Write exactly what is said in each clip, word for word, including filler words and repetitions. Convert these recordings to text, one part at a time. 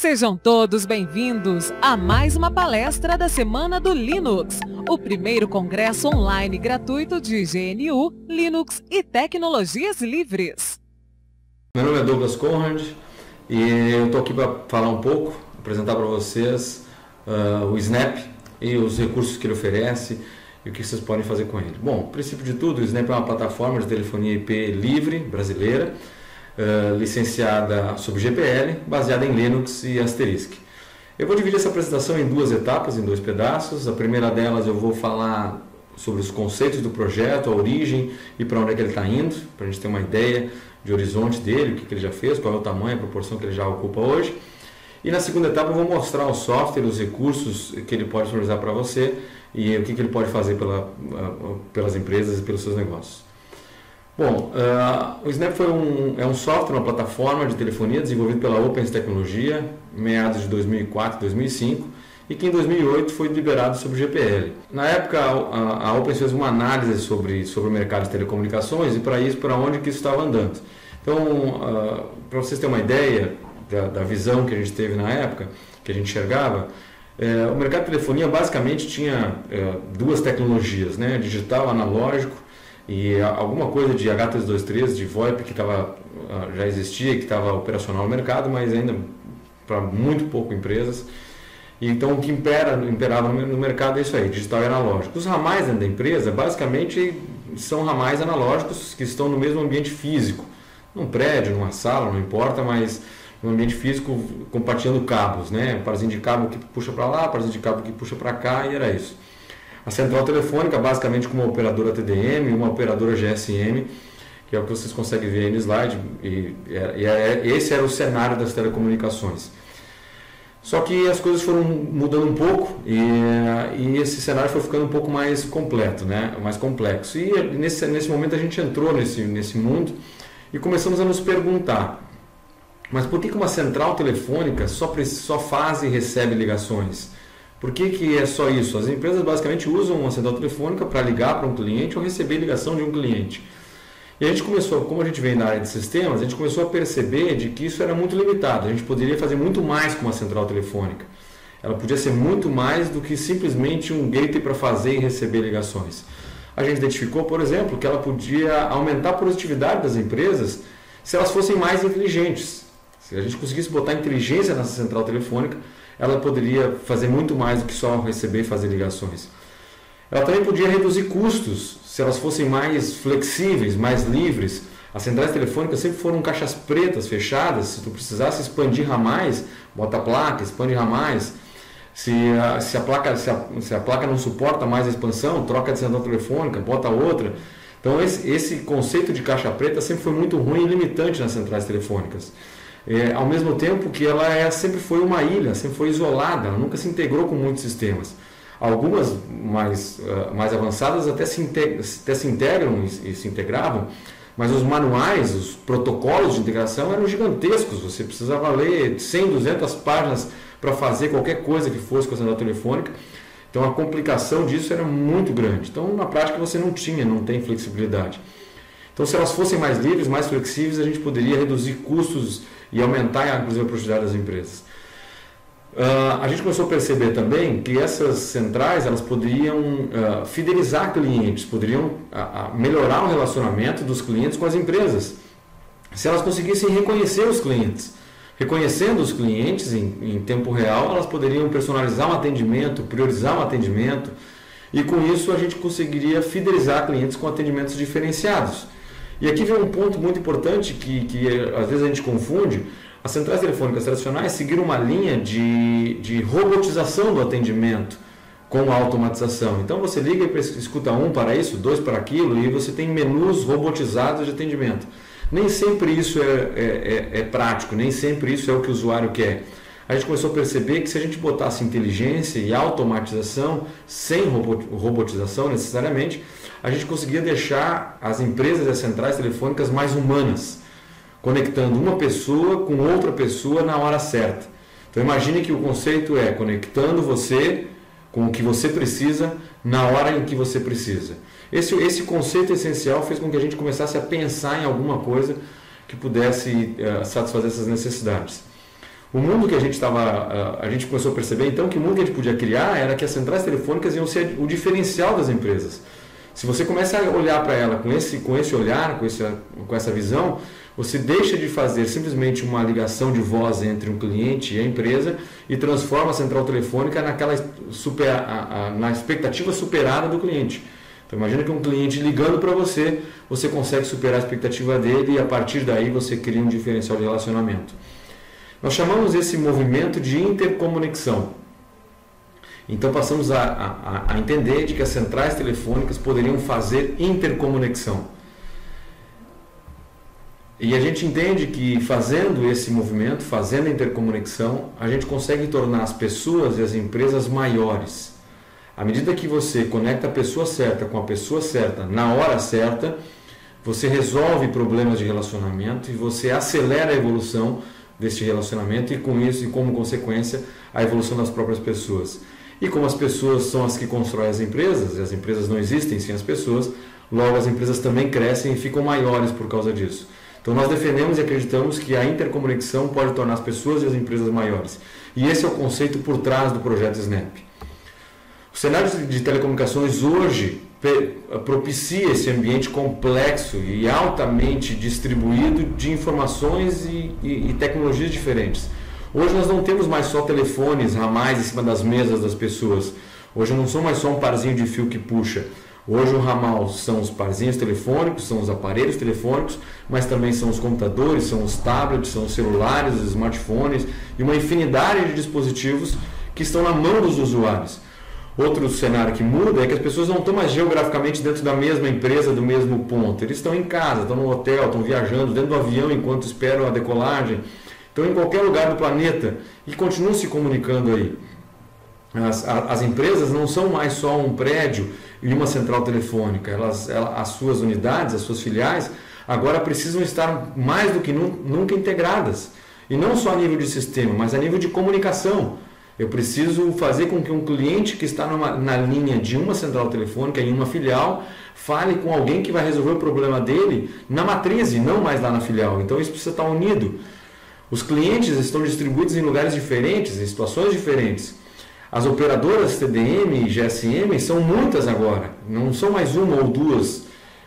Sejam todos bem-vindos a mais uma palestra da Semana do Linux, o primeiro congresso online gratuito de G N U, Linux e tecnologias livres. Meu nome é Douglas Conrad e eu estou aqui para falar um pouco, apresentar para vocês uh, o Snap e os recursos que ele oferece e o que vocês podem fazer com ele. Bom, a princípio de tudo, o Snap é uma plataforma de telefonia I P livre brasileira, Uh, licenciada sob G P L, baseada em Linux e Asterisk. Eu vou dividir essa apresentação em duas etapas, em dois pedaços. A primeira delas eu vou falar sobre os conceitos do projeto, a origem e para onde é que ele está indo, para a gente ter uma ideia de horizonte dele, o que, que ele já fez, qual é o tamanho, a proporção que ele já ocupa hoje. E na segunda etapa eu vou mostrar o software, os recursos que ele pode disponibilizar para você e o que, que ele pode fazer pela, pelas empresas e pelos seus negócios. Bom, uh, o Snap foi um, é um software, uma plataforma de telefonia desenvolvido pela Opens Tecnologia, meados de dois mil e quatro, dois mil e cinco, e que em dois mil e oito foi liberado sob G P L. Na época, a, a Opens fez uma análise sobre, sobre o mercado de telecomunicações e para isso, para onde que isso estava andando. Então, uh, para vocês terem uma ideia da, da visão que a gente teve na época, que a gente enxergava, eh, o mercado de telefonia basicamente tinha eh, duas tecnologias, né? Digital, analógico, e alguma coisa de H trezentos e vinte e três, de VoIP, que tava, já existia, que estava operacional no mercado, mas ainda para muito pouco empresas. E então o que impera, imperava no mercado é isso aí, digital e analógico. Os ramais da empresa, basicamente, são ramais analógicos que estão no mesmo ambiente físico. Num prédio, numa sala, não importa, mas no ambiente físico compartilhando cabos, né? Parzinho de cabo que puxa para lá, parzinho de cabo que puxa para cá, e era isso. A central telefônica, basicamente com uma operadora T D M e uma operadora G S M, que é o que vocês conseguem ver aí no slide, e, e é, esse era o cenário das telecomunicações. Só que as coisas foram mudando um pouco e, e esse cenário foi ficando um pouco mais completo, né? Mais complexo. E nesse, nesse momento a gente entrou nesse, nesse mundo e começamos a nos perguntar, mas por que que uma central telefônica só, só faz e recebe ligações? Por que que é só isso? As empresas basicamente usam uma central telefônica para ligar para um cliente ou receber ligação de um cliente. E a gente começou, como a gente vem na área de sistemas, a gente começou a perceber de que isso era muito limitado. A gente poderia fazer muito mais com uma central telefônica. Ela podia ser muito mais do que simplesmente um gateway para fazer e receber ligações. A gente identificou, por exemplo, que ela podia aumentar a produtividade das empresas se elas fossem mais inteligentes. Se a gente conseguisse botar inteligência nessa central telefônica, ela poderia fazer muito mais do que só receber e fazer ligações. Ela também podia reduzir custos, se elas fossem mais flexíveis, mais livres. As centrais telefônicas sempre foram caixas pretas, fechadas. Se tu precisasse expandir ramais, bota a placa, expande ramais. Se a, se a, placa, se a, se a placa não suporta mais a expansão, troca de central telefônica, bota outra. Então esse, esse conceito de caixa preta sempre foi muito ruim e limitante nas centrais telefônicas. É, ao mesmo tempo que ela é, sempre foi uma ilha, sempre foi isolada, ela nunca se integrou com muitos sistemas. Algumas mais, uh, mais avançadas até se, integra, até se integram e, e se integravam, mas os manuais, os protocolos de integração eram gigantescos. Você precisava ler cem, duzentas páginas para fazer qualquer coisa que fosse com a central telefônica. Então a complicação disso era muito grande. Então na prática você não tinha, não tem flexibilidade. Então se elas fossem mais livres, mais flexíveis, a gente poderia reduzir custos e aumentar inclusive a produtividade das empresas. Uh, a gente começou a perceber também que essas centrais elas poderiam uh, fidelizar clientes, poderiam uh, uh, melhorar o relacionamento dos clientes com as empresas, se elas conseguissem reconhecer os clientes. Reconhecendo os clientes em, em tempo real, elas poderiam personalizar um atendimento, priorizar um atendimento e com isso a gente conseguiria fidelizar clientes com atendimentos diferenciados. E aqui vem um ponto muito importante que, que às vezes a gente confunde. As centrais telefônicas tradicionais seguiram uma linha de, de robotização do atendimento com a automatização. Então você liga e escuta um para isso, dois para aquilo e você tem menus robotizados de atendimento. Nem sempre isso é, é, é, é prático, nem sempre isso é o que o usuário quer. A gente começou a perceber que se a gente botasse inteligência e automatização, sem robotização necessariamente, a gente conseguia deixar as empresas e as centrais telefônicas mais humanas, conectando uma pessoa com outra pessoa na hora certa. Então imagine que o conceito é conectando você com o que você precisa na hora em que você precisa. Esse, esse conceito essencial fez com que a gente começasse a pensar em alguma coisa que pudesse uh, satisfazer essas necessidades. O mundo que a gente estava, a gente começou a perceber então que o mundo que a gente podia criar era que as centrais telefônicas iam ser o diferencial das empresas. Se você começa a olhar para ela com esse, com esse olhar, com essa, com essa visão, você deixa de fazer simplesmente uma ligação de voz entre um cliente e a empresa e transforma a central telefônica naquela super, a, a, na expectativa superada do cliente. Então imagina que um cliente ligando para você, você consegue superar a expectativa dele e a partir daí você cria um diferencial de relacionamento. Nós chamamos esse movimento de interconexão. Então passamos a, a, a entender de que as centrais telefônicas poderiam fazer interconexão. E a gente entende que fazendo esse movimento, fazendo a interconexão, a gente consegue tornar as pessoas e as empresas maiores. À medida que você conecta a pessoa certa com a pessoa certa, na hora certa, você resolve problemas de relacionamento e você acelera a evolução deste relacionamento e com isso, e como consequência, a evolução das próprias pessoas. E como as pessoas são as que constroem as empresas, e as empresas não existem sem as pessoas, logo as empresas também crescem e ficam maiores por causa disso. Então nós defendemos e acreditamos que a interconexão pode tornar as pessoas e as empresas maiores. E esse é o conceito por trás do projeto Snap. O cenário de telecomunicações hoje propicia esse ambiente complexo e altamente distribuído de informações e, e, e tecnologias diferentes. Hoje nós não temos mais só telefones, ramais em cima das mesas das pessoas. Hoje não são mais só um parzinho de fio que puxa. Hoje o ramal são os parzinhos telefônicos, são os aparelhos telefônicos, mas também são os computadores, são os tablets, são os celulares, os smartphones e uma infinidade de dispositivos que estão na mão dos usuários. Outro cenário que muda é que as pessoas não estão mais geograficamente dentro da mesma empresa, do mesmo ponto. Eles estão em casa, estão no hotel, estão viajando, dentro do avião enquanto esperam a decolagem. Estão em qualquer lugar do planeta e continuam se comunicando aí. As, as empresas não são mais só um prédio e uma central telefônica. Elas, elas, as suas unidades, as suas filiais, agora precisam estar mais do que nunca integradas. E não só a nível de sistema, mas a nível de comunicação. Eu preciso fazer com que um cliente que está numa, na linha de uma central telefônica, em uma filial, fale com alguém que vai resolver o problema dele na matriz e não mais lá na filial. Então isso precisa estar unido. Os clientes estão distribuídos em lugares diferentes, em situações diferentes. As operadoras T D M e G S M são muitas agora, não são mais uma ou duas.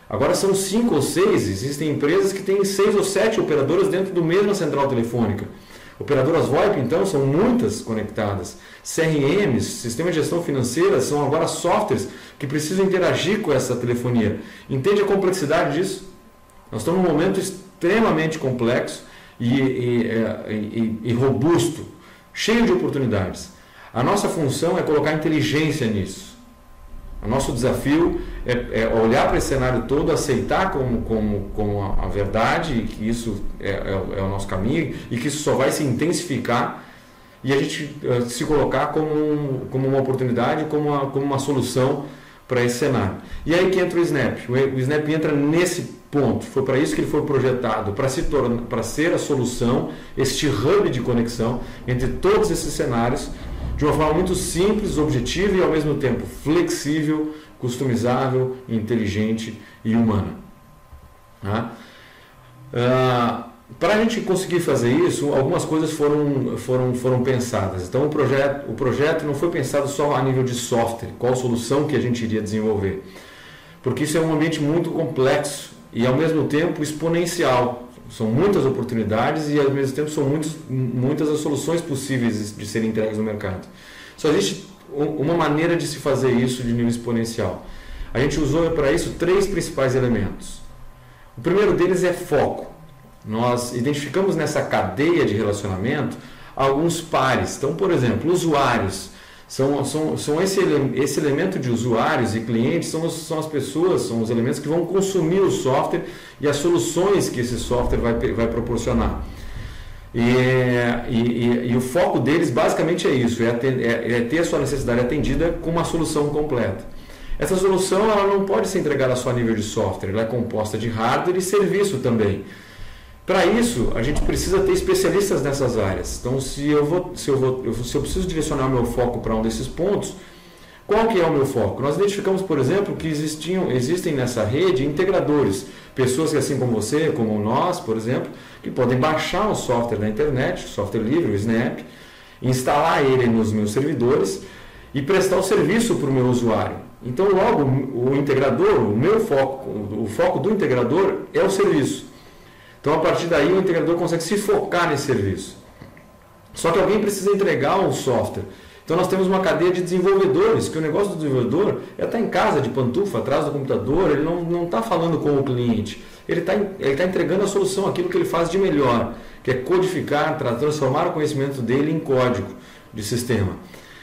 Agora são cinco ou seis, existem empresas que têm seis ou sete operadoras dentro do mesmo central telefônica. Operadoras VoIP, então, são muitas conectadas. C R Ms, sistemas de gestão financeira, são agora softwares que precisam interagir com essa telefonia. Entende a complexidade disso? Nós estamos num momento extremamente complexo e, e, e, e, e robusto, cheio de oportunidades. A nossa função é colocar inteligência nisso. O nosso desafio é, é olhar para esse cenário todo, aceitar como, como, como a, a verdade, e que isso é, é, é o nosso caminho e que isso só vai se intensificar e a gente uh, se colocar como, um, como uma oportunidade, como uma, como uma solução para esse cenário. E aí que entra o Snap. O, o Snap entra nesse ponto. Foi para isso que ele foi projetado, para se tornar, para ser a solução, este hub de conexão entre todos esses cenários, de uma forma muito simples, objetiva e ao mesmo tempo flexível, customizável, inteligente e humana. Tá? Ah, para a gente conseguir fazer isso, algumas coisas foram, foram, foram pensadas. Então o projeto, o projeto não foi pensado só a nível de software, qual solução que a gente iria desenvolver. Porque isso é um ambiente muito complexo e ao mesmo tempo exponencial. São muitas oportunidades e, ao mesmo tempo, são muitos, muitas as soluções possíveis de serem entregues no mercado. Só existe uma maneira de se fazer isso de nível exponencial. A gente usou para isso três principais elementos. O primeiro deles é foco. Nós identificamos nessa cadeia de relacionamento alguns pares. Então, por exemplo, usuários. São, são, são esse, esse elemento de usuários e clientes, são, são as pessoas, são os elementos que vão consumir o software e as soluções que esse software vai, vai proporcionar. E, e, e, e o foco deles basicamente é isso, é, é, é ter a sua necessidade atendida com uma solução completa. Essa solução ela não pode ser entregada só a nível de software, ela é composta de hardware e serviço também. Para isso, a gente precisa ter especialistas nessas áreas. Então, se eu, vou, se eu, vou, se eu preciso direcionar o meu foco para um desses pontos, qual que é o meu foco? Nós identificamos, por exemplo, que existiam, existem nessa rede integradores, Pessoas que, assim como você, como nós, por exemplo, que podem baixar um software na internet, software livre, o Snap, instalar ele nos meus servidores e prestar o serviço para o meu usuário. Então, logo, o integrador, o meu foco, o foco do integrador é o serviço. Então, a partir daí, o integrador consegue se focar nesse serviço. Só que alguém precisa entregar um software. Então, nós temos uma cadeia de desenvolvedores, que o negócio do desenvolvedor é estar em casa, de pantufa, atrás do computador, ele não, não está falando com o cliente. Ele está ele tá entregando a solução, aquilo que ele faz de melhor, que é codificar, transformar o conhecimento dele em código de sistema.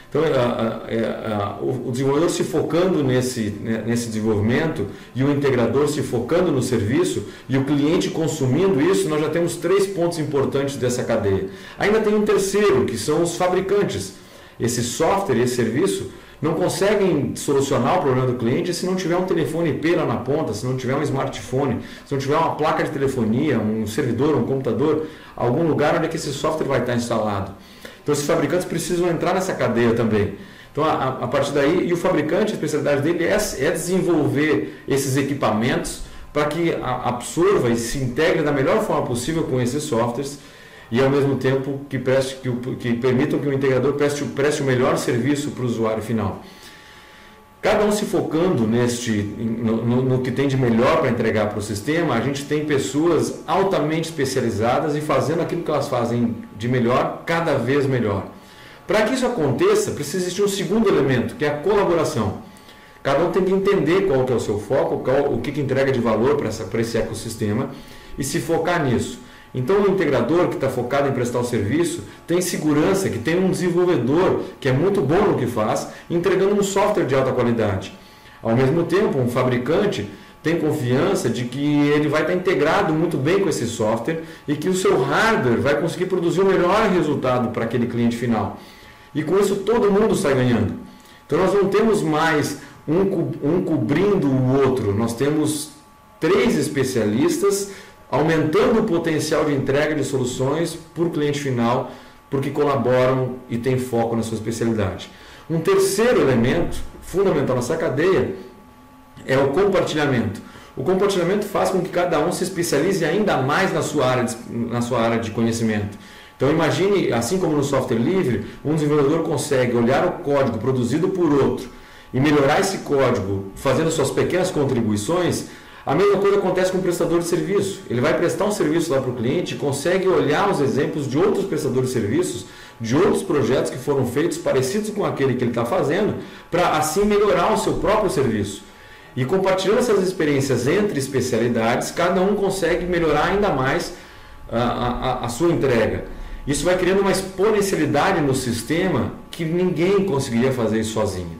Então, a, a, a, o desenvolvedor se focando nesse, nesse desenvolvimento e o integrador se focando no serviço e o cliente consumindo isso, nós já temos três pontos importantes dessa cadeia. Ainda tem um terceiro, que são os fabricantes. Esse software e esse serviço não conseguem solucionar o problema do cliente se não tiver um telefone I P lá na ponta, se não tiver um smartphone, se não tiver uma placa de telefonia, um servidor, um computador, algum lugar onde é que esse software vai estar instalado. Então, esses fabricantes precisam entrar nessa cadeia também. Então, a, a partir daí, e o fabricante, a especialidade dele é, é desenvolver esses equipamentos para que a, absorva e se integre da melhor forma possível com esses softwares e, ao mesmo tempo, que, preste, que, que permitam que o integrador preste, preste o melhor serviço para o usuário final. Cada um se focando neste, no, no, no que tem de melhor para entregar para o sistema, a gente tem pessoas altamente especializadas e fazendo aquilo que elas fazem de melhor, cada vez melhor. Para que isso aconteça, precisa existir um segundo elemento, que é a colaboração. Cada um tem que entender qual que é o seu foco, qual, o que, que entrega de valor para essa, para esse ecossistema e se focar nisso. Então, o integrador que está focado em prestar o serviço tem segurança, que tem um desenvolvedor que é muito bom no que faz, entregando um software de alta qualidade. Ao mesmo tempo, um fabricante tem confiança de que ele vai estar integrado muito bem com esse software e que o seu hardware vai conseguir produzir o melhor resultado para aquele cliente final. E com isso todo mundo sai ganhando. Então, nós não temos mais um, um cobrindo o outro, nós temos três especialistas aumentando o potencial de entrega de soluções para o cliente final, porque colaboram e têm foco na sua especialidade. Um terceiro elemento fundamental nessa cadeia é o compartilhamento. O compartilhamento faz com que cada um se especialize ainda mais na sua área de, na sua área de conhecimento. Então imagine, assim como no software livre, um desenvolvedor consegue olhar o código produzido por outro e melhorar esse código fazendo suas pequenas contribuições. A mesma coisa acontece com o prestador de serviço. Ele vai prestar um serviço lá para o cliente, consegue olhar os exemplos de outros prestadores de serviços, de outros projetos que foram feitos parecidos com aquele que ele está fazendo, para assim melhorar o seu próprio serviço. E compartilhando essas experiências entre especialidades, cada um consegue melhorar ainda mais a, a, a sua entrega. Isso vai criando uma exponencialidade no sistema que ninguém conseguiria fazer isso sozinho.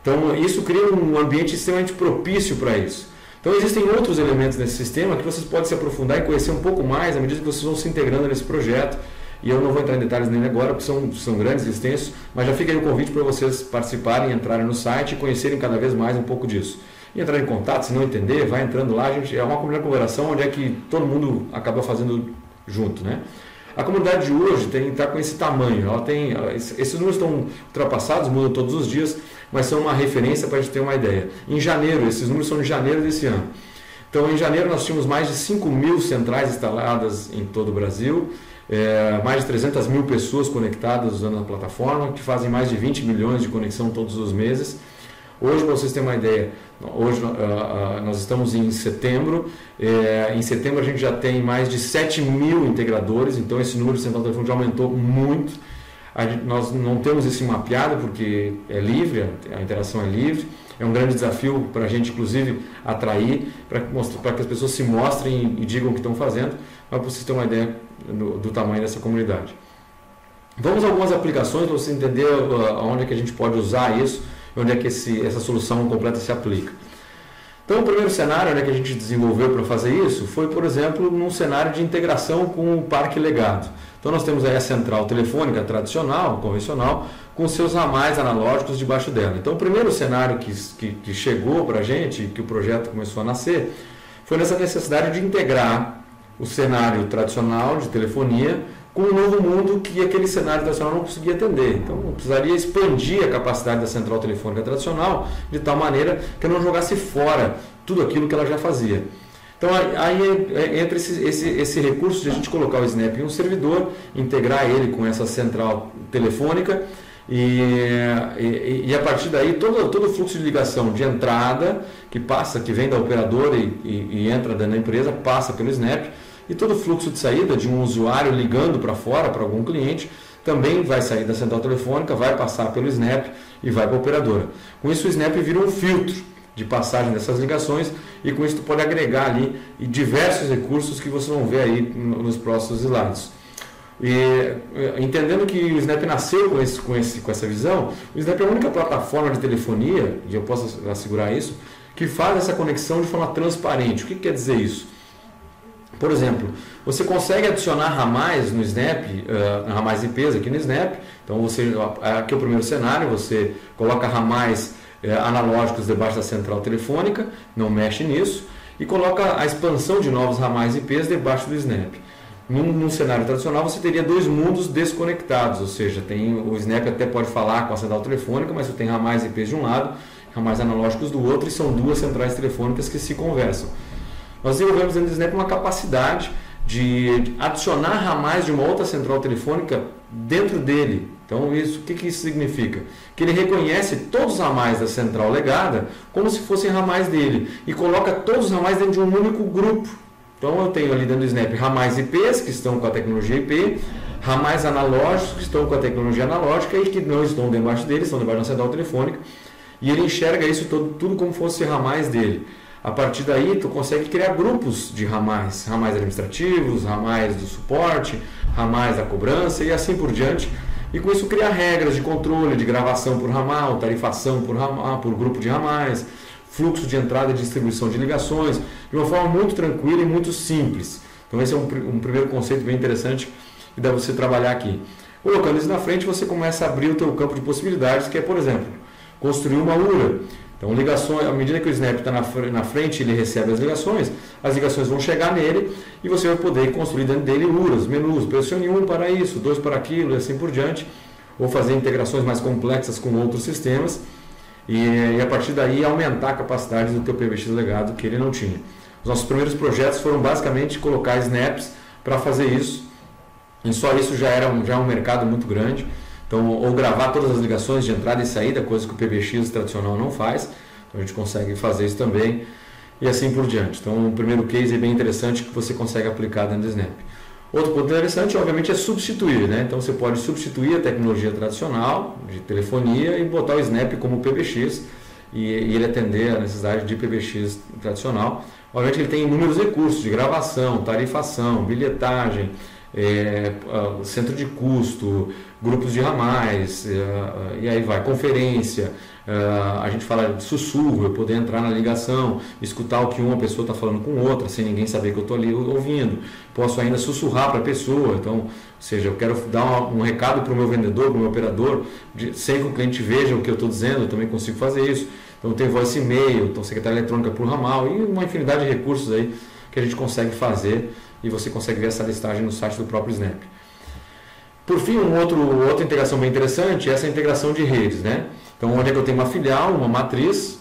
Então, isso cria um ambiente extremamente propício para isso. Então, existem outros elementos nesse sistema que vocês podem se aprofundar e conhecer um pouco mais à medida que vocês vão se integrando nesse projeto. E eu não vou entrar em detalhes nele agora, porque são, são grandes e extensos, mas já fica aí o convite para vocês participarem, entrarem no site e conhecerem cada vez mais um pouco disso. E entrar em contato, se não entender, vai entrando lá. A gente, é uma comunidade de colaboração onde é que todo mundo acaba fazendo junto, né? A comunidade de hoje está com esse tamanho, ela tem, esses números estão ultrapassados, mudam todos os dias, mas são uma referência para a gente ter uma ideia. Em janeiro, esses números são de janeiro desse ano. Então, em janeiro nós tínhamos mais de cinco mil centrais instaladas em todo o Brasil, é, mais de trezentas mil pessoas conectadas usando a plataforma, que fazem mais de vinte milhões de conexão todos os meses. Hoje, para vocês terem uma ideia, hoje uh, uh, nós estamos em setembro, é, em setembro a gente já tem mais de sete mil integradores, então esse número de central de telefone já aumentou muito. A gente, nós não temos isso mapeado porque é livre, a interação é livre, é um grande desafio para a gente, inclusive, atrair, para para que as pessoas se mostrem e digam o que estão fazendo, para vocês terem uma ideia do, do tamanho dessa comunidade. Vamos a algumas aplicações para você entender onde é que a gente pode usar isso, onde é que esse, essa solução completa se aplica. Então, o primeiro cenário, né, que a gente desenvolveu para fazer isso foi, por exemplo, num cenário de integração com o Parque Legado. Então, nós temos aí a central telefônica tradicional, convencional, com seus ramais analógicos debaixo dela. Então, o primeiro cenário que, que, que chegou para a gente, que o projeto começou a nascer, foi nessa necessidade de integrar o cenário tradicional de telefonia com um novo mundo que aquele cenário tradicional não conseguia atender. Então, eu precisaria expandir a capacidade da central telefônica tradicional de tal maneira que eu não jogasse fora tudo aquilo que ela já fazia. Então aí, aí entra esse, esse, esse recurso de a gente colocar o snap em um servidor, integrar ele com essa central telefônica e, e, e a partir daí todo, todo o fluxo de ligação de entrada que passa, que vem da operadora e, e, e entra na empresa, passa pelo snap, e todo o fluxo de saída de um usuário ligando para fora, para algum cliente, também vai sair da central telefônica, vai passar pelo snap e vai para a operadora. Com isso o snap vira um filtro de passagem dessas ligações, e com isso tu pode agregar ali diversos recursos que vocês vão ver aí nos próximos slides. E, entendendo que o Snap nasceu com, esse, com, esse, com essa visão, o Snap é a única plataforma de telefonia, e eu posso assegurar isso, que faz essa conexão de forma transparente. O que quer dizer isso? Por exemplo, você consegue adicionar ramais no Snap, uh, ramais I Ps aqui no Snap. Então você, aqui é o primeiro cenário, você coloca ramais analógicos debaixo da central telefônica, não mexe nisso, e coloca a expansão de novos ramais I Ps debaixo do Snap. Num, num cenário tradicional você teria dois mundos desconectados, ou seja, tem, o Snap até pode falar com a central telefônica, mas você tem ramais I Ps de um lado, ramais analógicos do outro, e são duas centrais telefônicas que se conversam. Nós desenvolvemos dentro do Snap uma capacidade de adicionar ramais de uma outra central telefônica dentro dele. Então, isso, o que, que isso significa? Que ele reconhece todos os ramais da central legada como se fossem ramais dele e coloca todos os ramais dentro de um único grupo. Então, eu tenho ali dentro do Snap ramais I Ps que estão com a tecnologia I P, ramais analógicos que estão com a tecnologia analógica e que não estão debaixo dele, estão debaixo da central telefônica, e ele enxerga isso todo, tudo como se fossem ramais dele. A partir daí, tu consegue criar grupos de ramais, ramais administrativos, ramais do suporte, ramais da cobrança e assim por diante. E com isso criar regras de controle, de gravação por ramal, tarifação por ramal, por grupo de ramais, fluxo de entrada e distribuição de ligações, de uma forma muito tranquila e muito simples. Então esse é um, um primeiro conceito bem interessante que dá você trabalhar aqui. Colocando isso na frente, você começa a abrir o teu campo de possibilidades, que é, por exemplo, construir uma U R A. Então, ligações, à medida que o Snap está na frente, ele recebe as ligações, as ligações vão chegar nele e você vai poder construir dentro dele U R As, menus, pressione um para isso, dois para aquilo e assim por diante, ou fazer integrações mais complexas com outros sistemas e, e a partir daí aumentar a capacidade do teu P B X legado que ele não tinha. Os nossos primeiros projetos foram basicamente colocar Snaps para fazer isso, e só isso já era um, já um mercado muito grande. Então, ou gravar todas as ligações de entrada e saída, coisa que o P B X tradicional não faz. Então, a gente consegue fazer isso também e assim por diante. Então, o primeiro case é bem interessante que você consegue aplicar dentro do Snap. Outro ponto interessante, obviamente, é substituir, né? Então, você pode substituir a tecnologia tradicional de telefonia e botar o Snap como P B X e, e ele atender a necessidade de P B X tradicional. Obviamente, ele tem inúmeros recursos de gravação, tarifação, bilhetagem, É, centro de custo, grupos de ramais, é, e aí vai, conferência, é, a gente fala de sussurro, eu poder entrar na ligação, escutar o que uma pessoa está falando com outra, sem ninguém saber que eu estou ali ouvindo, posso ainda sussurrar para a pessoa, então, ou seja, eu quero dar um, um recado para o meu vendedor, para o meu operador, de, sem que o cliente veja o que eu estou dizendo, eu também consigo fazer isso, então tem voice e-mail, então secretária eletrônica por ramal, e uma infinidade de recursos aí que a gente consegue fazer, e você consegue ver essa listagem no site do próprio Snap. Por fim, um outro, outra integração bem interessante é essa integração de redes, né? Então, onde é que eu tenho uma filial, uma matriz,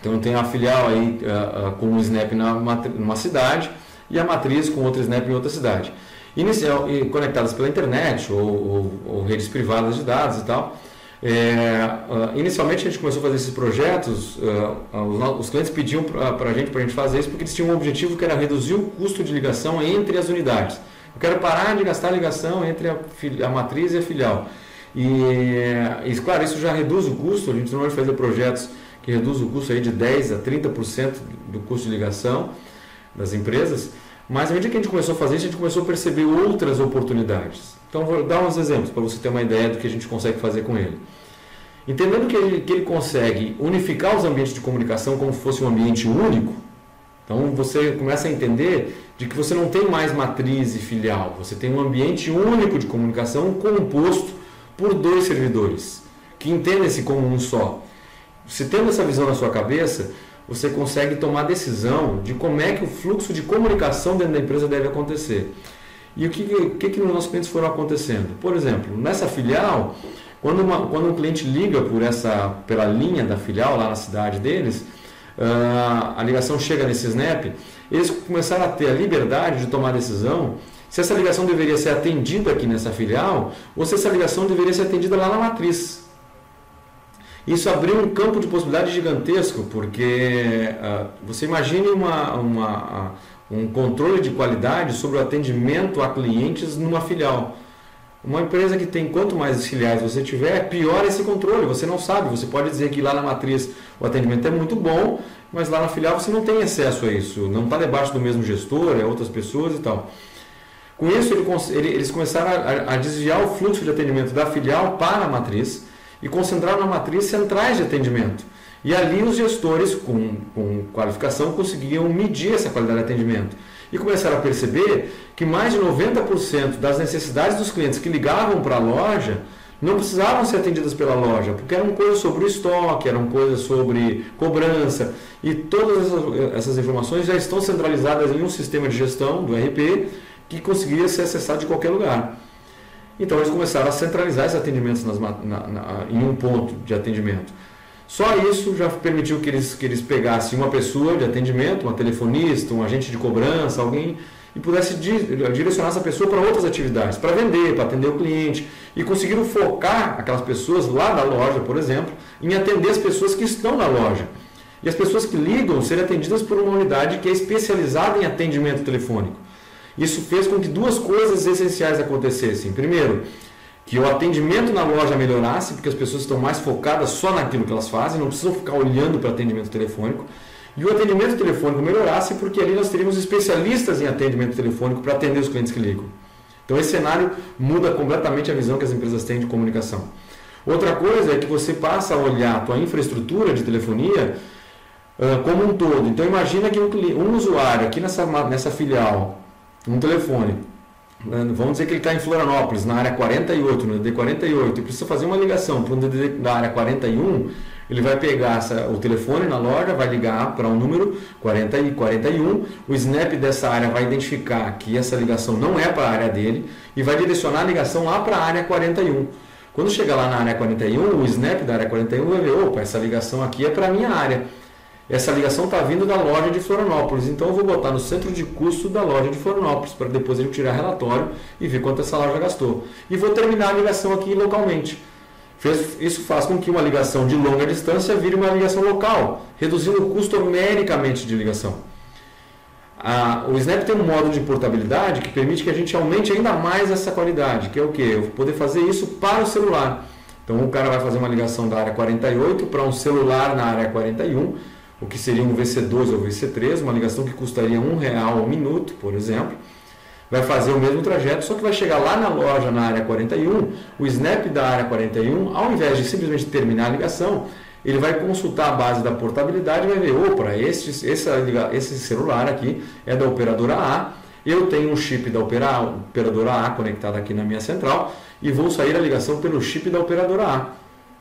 então eu tenho a filial aí uh, uh, com um Snap na numa cidade e a matriz com outro Snap em outra cidade. Inicial, e conectadas pela internet ou, ou, ou redes privadas de dados e tal. É, uh, inicialmente a gente começou a fazer esses projetos, uh, os, os clientes pediam para a gente, pra gente fazer isso porque eles tinham um objetivo que era reduzir o custo de ligação entre as unidades. Eu quero parar de gastar ligação entre a, a matriz e a filial. E, e claro, isso já reduz o custo, a gente normalmente fazia projetos que reduz o custo aí de dez por cento a trinta por cento do custo de ligação das empresas, mas à medida que a gente começou a fazer isso, a gente começou a perceber outras oportunidades. Então, vou dar uns exemplos para você ter uma ideia do que a gente consegue fazer com ele. Entendendo que ele, que ele consegue unificar os ambientes de comunicação como se fosse um ambiente único, então você começa a entender de que você não tem mais matriz e filial, você tem um ambiente único de comunicação composto por dois servidores, que entendem-se como um só. Você tendo essa visão na sua cabeça, você consegue tomar decisão de como é que o fluxo de comunicação dentro da empresa deve acontecer. E o que, que, que nos nossos clientes foram acontecendo? Por exemplo, nessa filial, quando, uma, quando um cliente liga por essa, pela linha da filial lá na cidade deles, uh, a ligação chega nesse Snap, eles começaram a ter a liberdade de tomar decisão se essa ligação deveria ser atendida aqui nessa filial ou se essa ligação deveria ser atendida lá na matriz. Isso abriu um campo de possibilidade gigantesco, porque uh, você imagine uma, uma, uh, um controle de qualidade sobre o atendimento a clientes numa filial. Uma empresa que tem quanto mais filiais você tiver, pior esse controle, você não sabe. Você pode dizer que lá na matriz o atendimento é muito bom, mas lá na filial você não tem acesso a isso, não está debaixo do mesmo gestor, é outras pessoas e tal. Com isso ele, eles começaram a, a desviar o fluxo de atendimento da filial para a matriz e concentraram na matriz centrais de atendimento. E ali os gestores com, com qualificação conseguiam medir essa qualidade de atendimento. E começaram a perceber que mais de noventa por cento das necessidades dos clientes que ligavam para a loja não precisavam ser atendidas pela loja, porque eram coisas sobre o estoque, eram coisas sobre cobrança, e todas essas, essas informações já estão centralizadas em um sistema de gestão do R P que conseguia ser acessado de qualquer lugar. Então eles começaram a centralizar esses atendimentos nas, na, na, em um ponto de atendimento. Só isso já permitiu que eles, que eles pegassem uma pessoa de atendimento, uma telefonista, um agente de cobrança, alguém, e pudesse direcionar essa pessoa para outras atividades, para vender, para atender o cliente, e conseguiram focar aquelas pessoas lá na loja, por exemplo, em atender as pessoas que estão na loja. E as pessoas que ligam serem atendidas por uma unidade que é especializada em atendimento telefônico. Isso fez com que duas coisas essenciais acontecessem. Primeiro, que o atendimento na loja melhorasse, porque as pessoas estão mais focadas só naquilo que elas fazem, não precisam ficar olhando para atendimento telefônico. E o atendimento telefônico melhorasse, porque ali nós teríamos especialistas em atendimento telefônico para atender os clientes que ligam. Então esse cenário muda completamente a visão que as empresas têm de comunicação. Outra coisa é que você passa a olhar a tua infraestrutura de telefonia uh, como um todo. Então imagina que um, um usuário aqui nessa, nessa filial, um telefone, vamos dizer que ele está em Florianópolis, na área quarenta e oito, no D D quarenta e oito, e precisa fazer uma ligação para um D D da área quarenta e um, ele vai pegar essa, o telefone na loja, vai ligar para o um número quarenta e quarenta e um, o snap dessa área vai identificar que essa ligação não é para a área dele e vai direcionar a ligação lá para a área quarenta e um. Quando chegar lá na área quarenta e um, o snap da área quarenta e um vai ver, opa, essa ligação aqui é para a minha área. Essa ligação está vindo da loja de Florianópolis, então eu vou botar no centro de custo da loja de Florianópolis, para depois eu tirar relatório e ver quanto essa loja gastou. E vou terminar a ligação aqui localmente. Isso faz com que uma ligação de longa distância vire uma ligação local, reduzindo o custo numericamente de ligação. O Snap tem um modo de portabilidade que permite que a gente aumente ainda mais essa qualidade, que é o quê? Eu vou poder fazer isso para o celular. Então o cara vai fazer uma ligação da área quarenta e oito para um celular na área quarenta e um, o que seria um V C dois ou V C três, uma ligação que custaria um real ao minuto, por exemplo, vai fazer o mesmo trajeto, só que vai chegar lá na loja, na área quarenta e um, o snap da área quarenta e um, ao invés de simplesmente terminar a ligação, ele vai consultar a base da portabilidade e vai ver, opa, esse, esse, esse celular aqui é da operadora A, eu tenho um chip da operadora A conectado aqui na minha central e vou sair a ligação pelo chip da operadora A.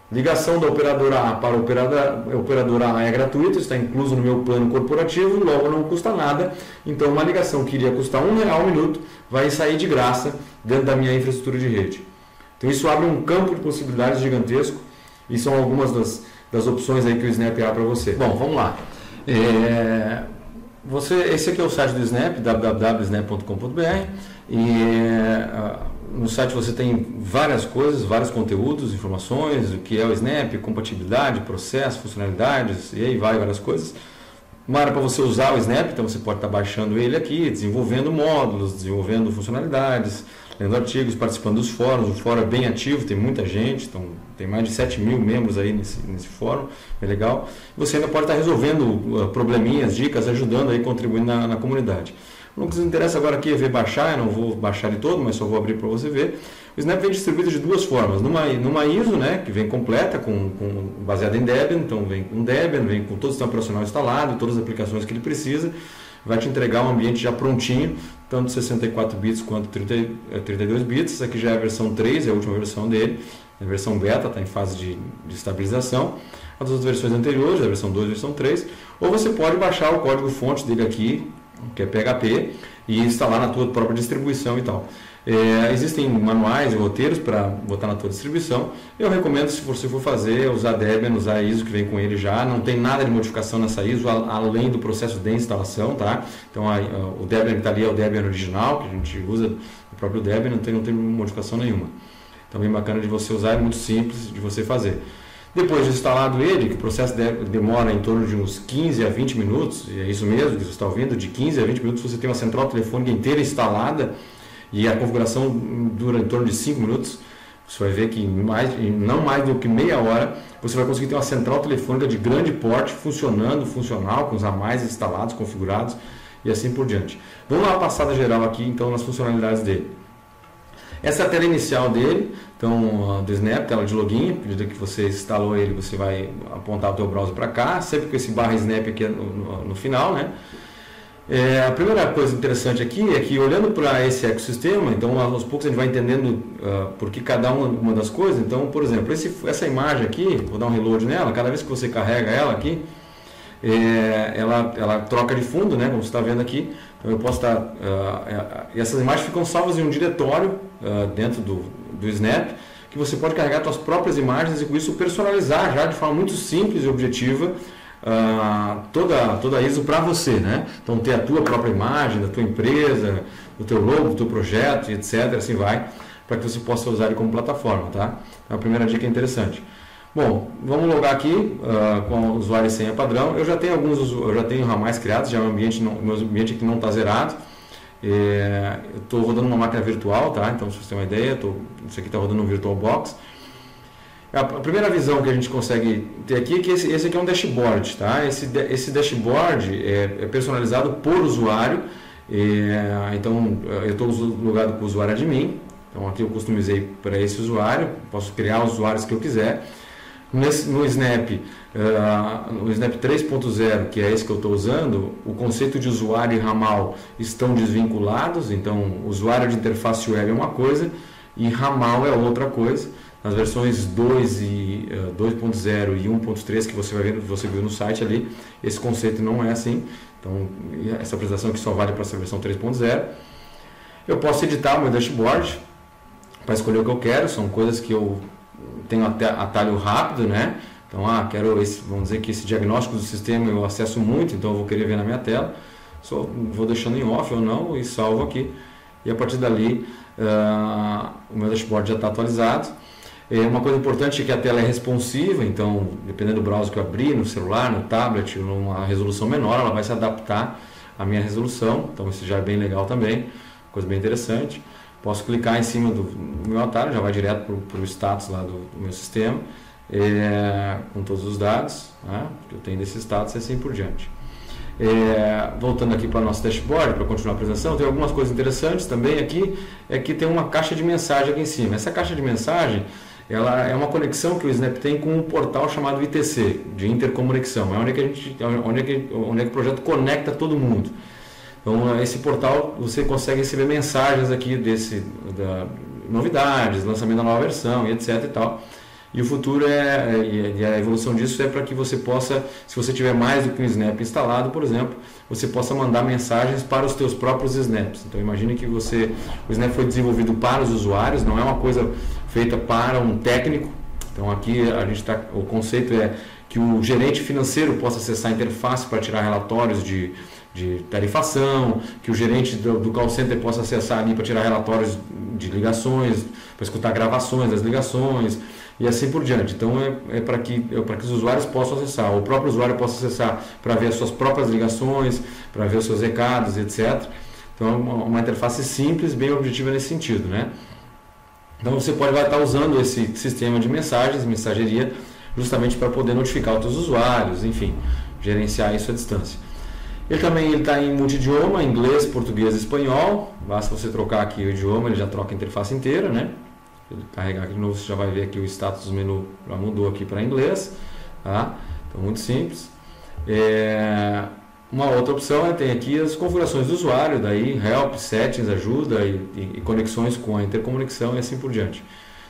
Ligação da operadora A para a operadora, a operadora A é gratuita, está incluso no meu plano corporativo, logo não custa nada. Então uma ligação que iria custar um real ao minuto vai sair de graça dentro da minha infraestrutura de rede. Então isso abre um campo de possibilidades gigantesco e são algumas das, das opções aí que o Snap há para você. Bom, vamos lá. É, você, esse aqui é o site do Snap, w w w ponto snap ponto com ponto b r, e no site você tem várias coisas, vários conteúdos, informações, o que é o Snap, compatibilidade, processo, funcionalidades, e aí vai várias coisas. Uma área para você usar o Snap, então você pode estar baixando ele aqui, desenvolvendo módulos, desenvolvendo funcionalidades, lendo artigos, participando dos fóruns. O fórum é bem ativo, tem muita gente, então tem mais de sete mil membros aí nesse, nesse fórum, é legal. Você ainda pode estar resolvendo probleminhas, dicas, ajudando aí, contribuindo na, na comunidade. O que nos interessa agora aqui é ver baixar, eu não vou baixar ele todo, mas só vou abrir para você ver. O Snap vem distribuído de duas formas, numa, numa I S O, né, que vem completa, com, com, baseada em Debian, então vem com Debian, vem com todo o sistema operacional instalado, todas as aplicações que ele precisa, vai te entregar um ambiente já prontinho, tanto sessenta e quatro bits quanto trinta e dois bits, essa aqui já é a versão três, é a última versão dele, é a versão beta, está em fase de, de estabilização. As outras versões anteriores, a versão dois, a versão três, ou você pode baixar o código fonte dele aqui, que é P H P, e instalar na tua própria distribuição e tal. É, existem manuais e roteiros para botar na tua distribuição. Eu recomendo, se você for fazer, usar Debian, usar a I S O que vem com ele já. Não tem nada de modificação nessa I S O, além do processo de instalação, tá? Então, a, o Debian que está ali é o Debian original, que a gente usa o próprio Debian, não tem, não tem modificação nenhuma. Então, bem bacana de você usar, é muito simples de você fazer. Depois de instalado ele, que o processo demora em torno de uns quinze a vinte minutos, e é isso mesmo que você está ouvindo, de quinze a vinte minutos você tem uma central telefônica inteira instalada, e a configuração dura em torno de cinco minutos. Você vai ver que em mais, em não mais do que meia hora você vai conseguir ter uma central telefônica de grande porte, funcionando, funcional, com os A mais instalados, configurados e assim por diante. Vamos dar uma passada geral aqui então nas funcionalidades dele. Essa é a tela inicial dele, então, do Snap, tela de login. À medida que você instalou ele, você vai apontar o teu browser para cá, sempre com esse barra Snap aqui no, no, no final, né? É, a primeira coisa interessante aqui é que, olhando para esse ecossistema, então aos poucos a gente vai entendendo uh, por que cada uma, uma das coisas. Então, por exemplo, esse, essa imagem aqui, vou dar um reload nela, cada vez que você carrega ela aqui, é, ela, ela troca de fundo, né, como você está vendo aqui. Então eu posso estar, uh, essas imagens ficam salvas em um diretório uh, dentro do, do Snap, que você pode carregar suas próprias imagens e com isso personalizar já de forma muito simples e objetiva Uh, toda, toda a I S O para você, né? Então ter a tua própria imagem, da tua empresa, do teu logo, do teu projeto, etcétera. Assim vai, para que você possa usar ele como plataforma, tá? É a primeira dica interessante. Bom, vamos logar aqui uh, com o usuário e senha padrão. Eu já tenho alguns, eu já tenho ramais criados, já o ambiente não, meu ambiente aqui não está zerado. É, eu estou rodando uma máquina virtual, tá? Então se você tem uma ideia, tô, isso aqui está rodando um VirtualBox. A primeira visão que a gente consegue ter aqui é que esse, esse aqui é um dashboard, tá? Esse, esse dashboard é, é personalizado por usuário. É, então, eu estou logado com o usuário admin. Então, aqui eu customizei para esse usuário. Posso criar os usuários que eu quiser. Nesse, no Snap, uh, no Snap três ponto zero, que é esse que eu estou usando, o conceito de usuário e ramal estão desvinculados. Então, usuário de interface web é uma coisa e ramal é outra coisa. Nas versões dois ponto zero e uh, um ponto três que você vai ver, você viu no site ali, esse conceito não é assim. Então, essa apresentação aqui só vale para essa versão três ponto zero. Eu posso editar o meu dashboard para escolher o que eu quero. São coisas que eu tenho atalho rápido, né? Então, ah, quero esse, vamos dizer que esse diagnóstico do sistema eu acesso muito, então eu vou querer ver na minha tela. Só vou deixando em off ou não e salvo aqui. E a partir dali, uh, o meu dashboard já está atualizado. É uma coisa importante é que a tela é responsiva, então dependendo do browser que eu abrir, no celular, no tablet, numa resolução menor, ela vai se adaptar à minha resolução, então isso já é bem legal também, coisa bem interessante. Posso clicar em cima do meu atalho, já vai direto para o status lá do, do meu sistema, é, com todos os dados, né, que eu tenho desse status e assim por diante. É, voltando aqui para o nosso dashboard, para continuar a apresentação, tem algumas coisas interessantes também aqui, é que tem uma caixa de mensagem aqui em cima. Essa caixa de mensagem, ela é uma conexão que o Snap tem com um portal chamado I T C, de interconexão. É onde é que a gente, onde é que, onde é que o projeto conecta todo mundo. Então, esse portal você consegue receber mensagens aqui desse, da, novidades, lançamento da nova versão, etcétera e tal. E o futuro é, e a evolução disso é para que você possa, se você tiver mais do que um Snap instalado, por exemplo, você possa mandar mensagens para os teus próprios Snaps. Então imagine que você, o Snap foi desenvolvido para os usuários, não é uma coisa feita para um técnico. Então aqui a gente tá, o conceito é que o gerente financeiro possa acessar a interface para tirar relatórios de, de tarifação, que o gerente do, do call center possa acessar ali para tirar relatórios de ligações, para escutar gravações das ligações, e assim por diante. Então é, é para que, é para que os usuários possam acessar, o próprio usuário possa acessar para ver as suas próprias ligações, para ver os seus recados, etcétera. Então é uma, uma interface simples, bem objetiva nesse sentido, né? Então você pode vai estar usando esse sistema de mensagens, mensageria, justamente para poder notificar outros usuários, enfim, gerenciar isso à distância. Ele também ele está em multidioma, inglês, português e espanhol. Basta você trocar aqui o idioma, ele já troca a interface inteira, né? Ele carregar aqui de novo, você já vai ver aqui o status do menu, já mudou aqui para inglês, tá? Então muito simples. É... uma outra opção é tem aqui as configurações do usuário, daí help, settings, ajuda e, e, e conexões com a interconexão e assim por diante.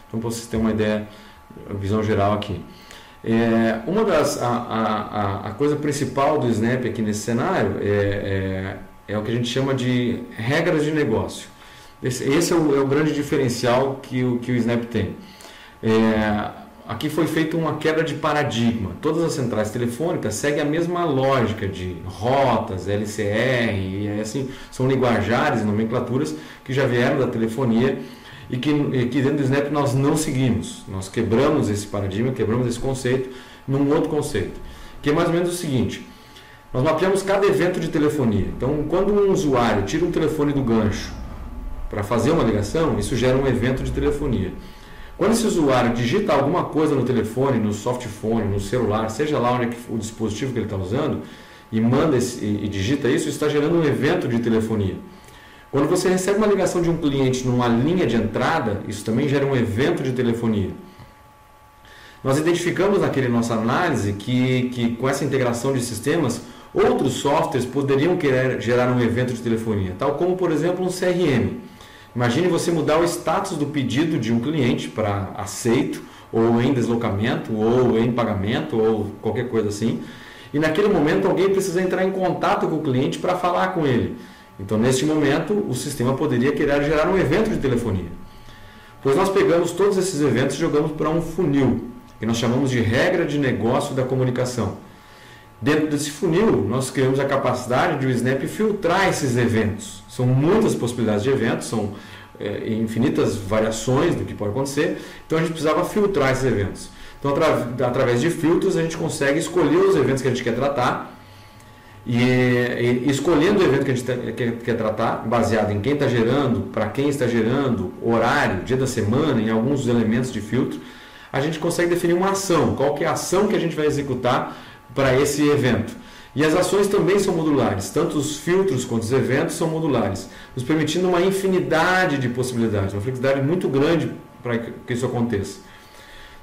Então para vocês terem uma ideia, visão geral aqui. É... uma das a, a, a coisa principal do Snap aqui nesse cenário é, é, é o que a gente chama de regras de negócio. Esse, esse é, o, é o grande diferencial que o, que o Snap tem. É, aqui foi feita uma quebra de paradigma. Todas as centrais telefônicas seguem a mesma lógica de rotas, L C R, e assim, são linguajares, nomenclaturas que já vieram da telefonia e que, e que dentro do Snap nós não seguimos. Nós quebramos esse paradigma, quebramos esse conceito num outro conceito, que é mais ou menos o seguinte: nós mapeamos cada evento de telefonia. Então, quando um usuário tira um telefone do gancho para fazer uma ligação, isso gera um evento de telefonia. Quando esse usuário digita alguma coisa no telefone, no softphone, no celular, seja lá onde é o dispositivo que ele está usando, e manda esse, e, e digita isso, está gerando um evento de telefonia. Quando você recebe uma ligação de um cliente numa linha de entrada, isso também gera um evento de telefonia. Nós identificamos naquele nossa análise que, que com essa integração de sistemas, outros softwares poderiam querer gerar um evento de telefonia, tal como, por exemplo, um C R M. Imagine você mudar o status do pedido de um cliente para aceito, ou em deslocamento, ou em pagamento, ou qualquer coisa assim. E naquele momento alguém precisa entrar em contato com o cliente para falar com ele. Então, neste momento, o sistema poderia querer gerar um evento de telefonia. Pois nós pegamos todos esses eventos e jogamos para um funil, que nós chamamos de regra de negócio da comunicação. Dentro desse funil, nós criamos a capacidade de o Snap filtrar esses eventos. São muitas possibilidades de eventos, são é, infinitas variações do que pode acontecer, então a gente precisava filtrar esses eventos. Então, atra através de filtros, a gente consegue escolher os eventos que a gente quer tratar, e, e escolhendo o evento que a gente tá, quer, quer tratar, baseado em quem está gerando, para quem está gerando, horário, dia da semana, em alguns dos elementos de filtro, a gente consegue definir uma ação, qual que é a ação que a gente vai executar para esse evento. E as ações também são modulares, tanto os filtros quanto os eventos são modulares, nos permitindo uma infinidade de possibilidades, uma flexibilidade muito grande para que isso aconteça.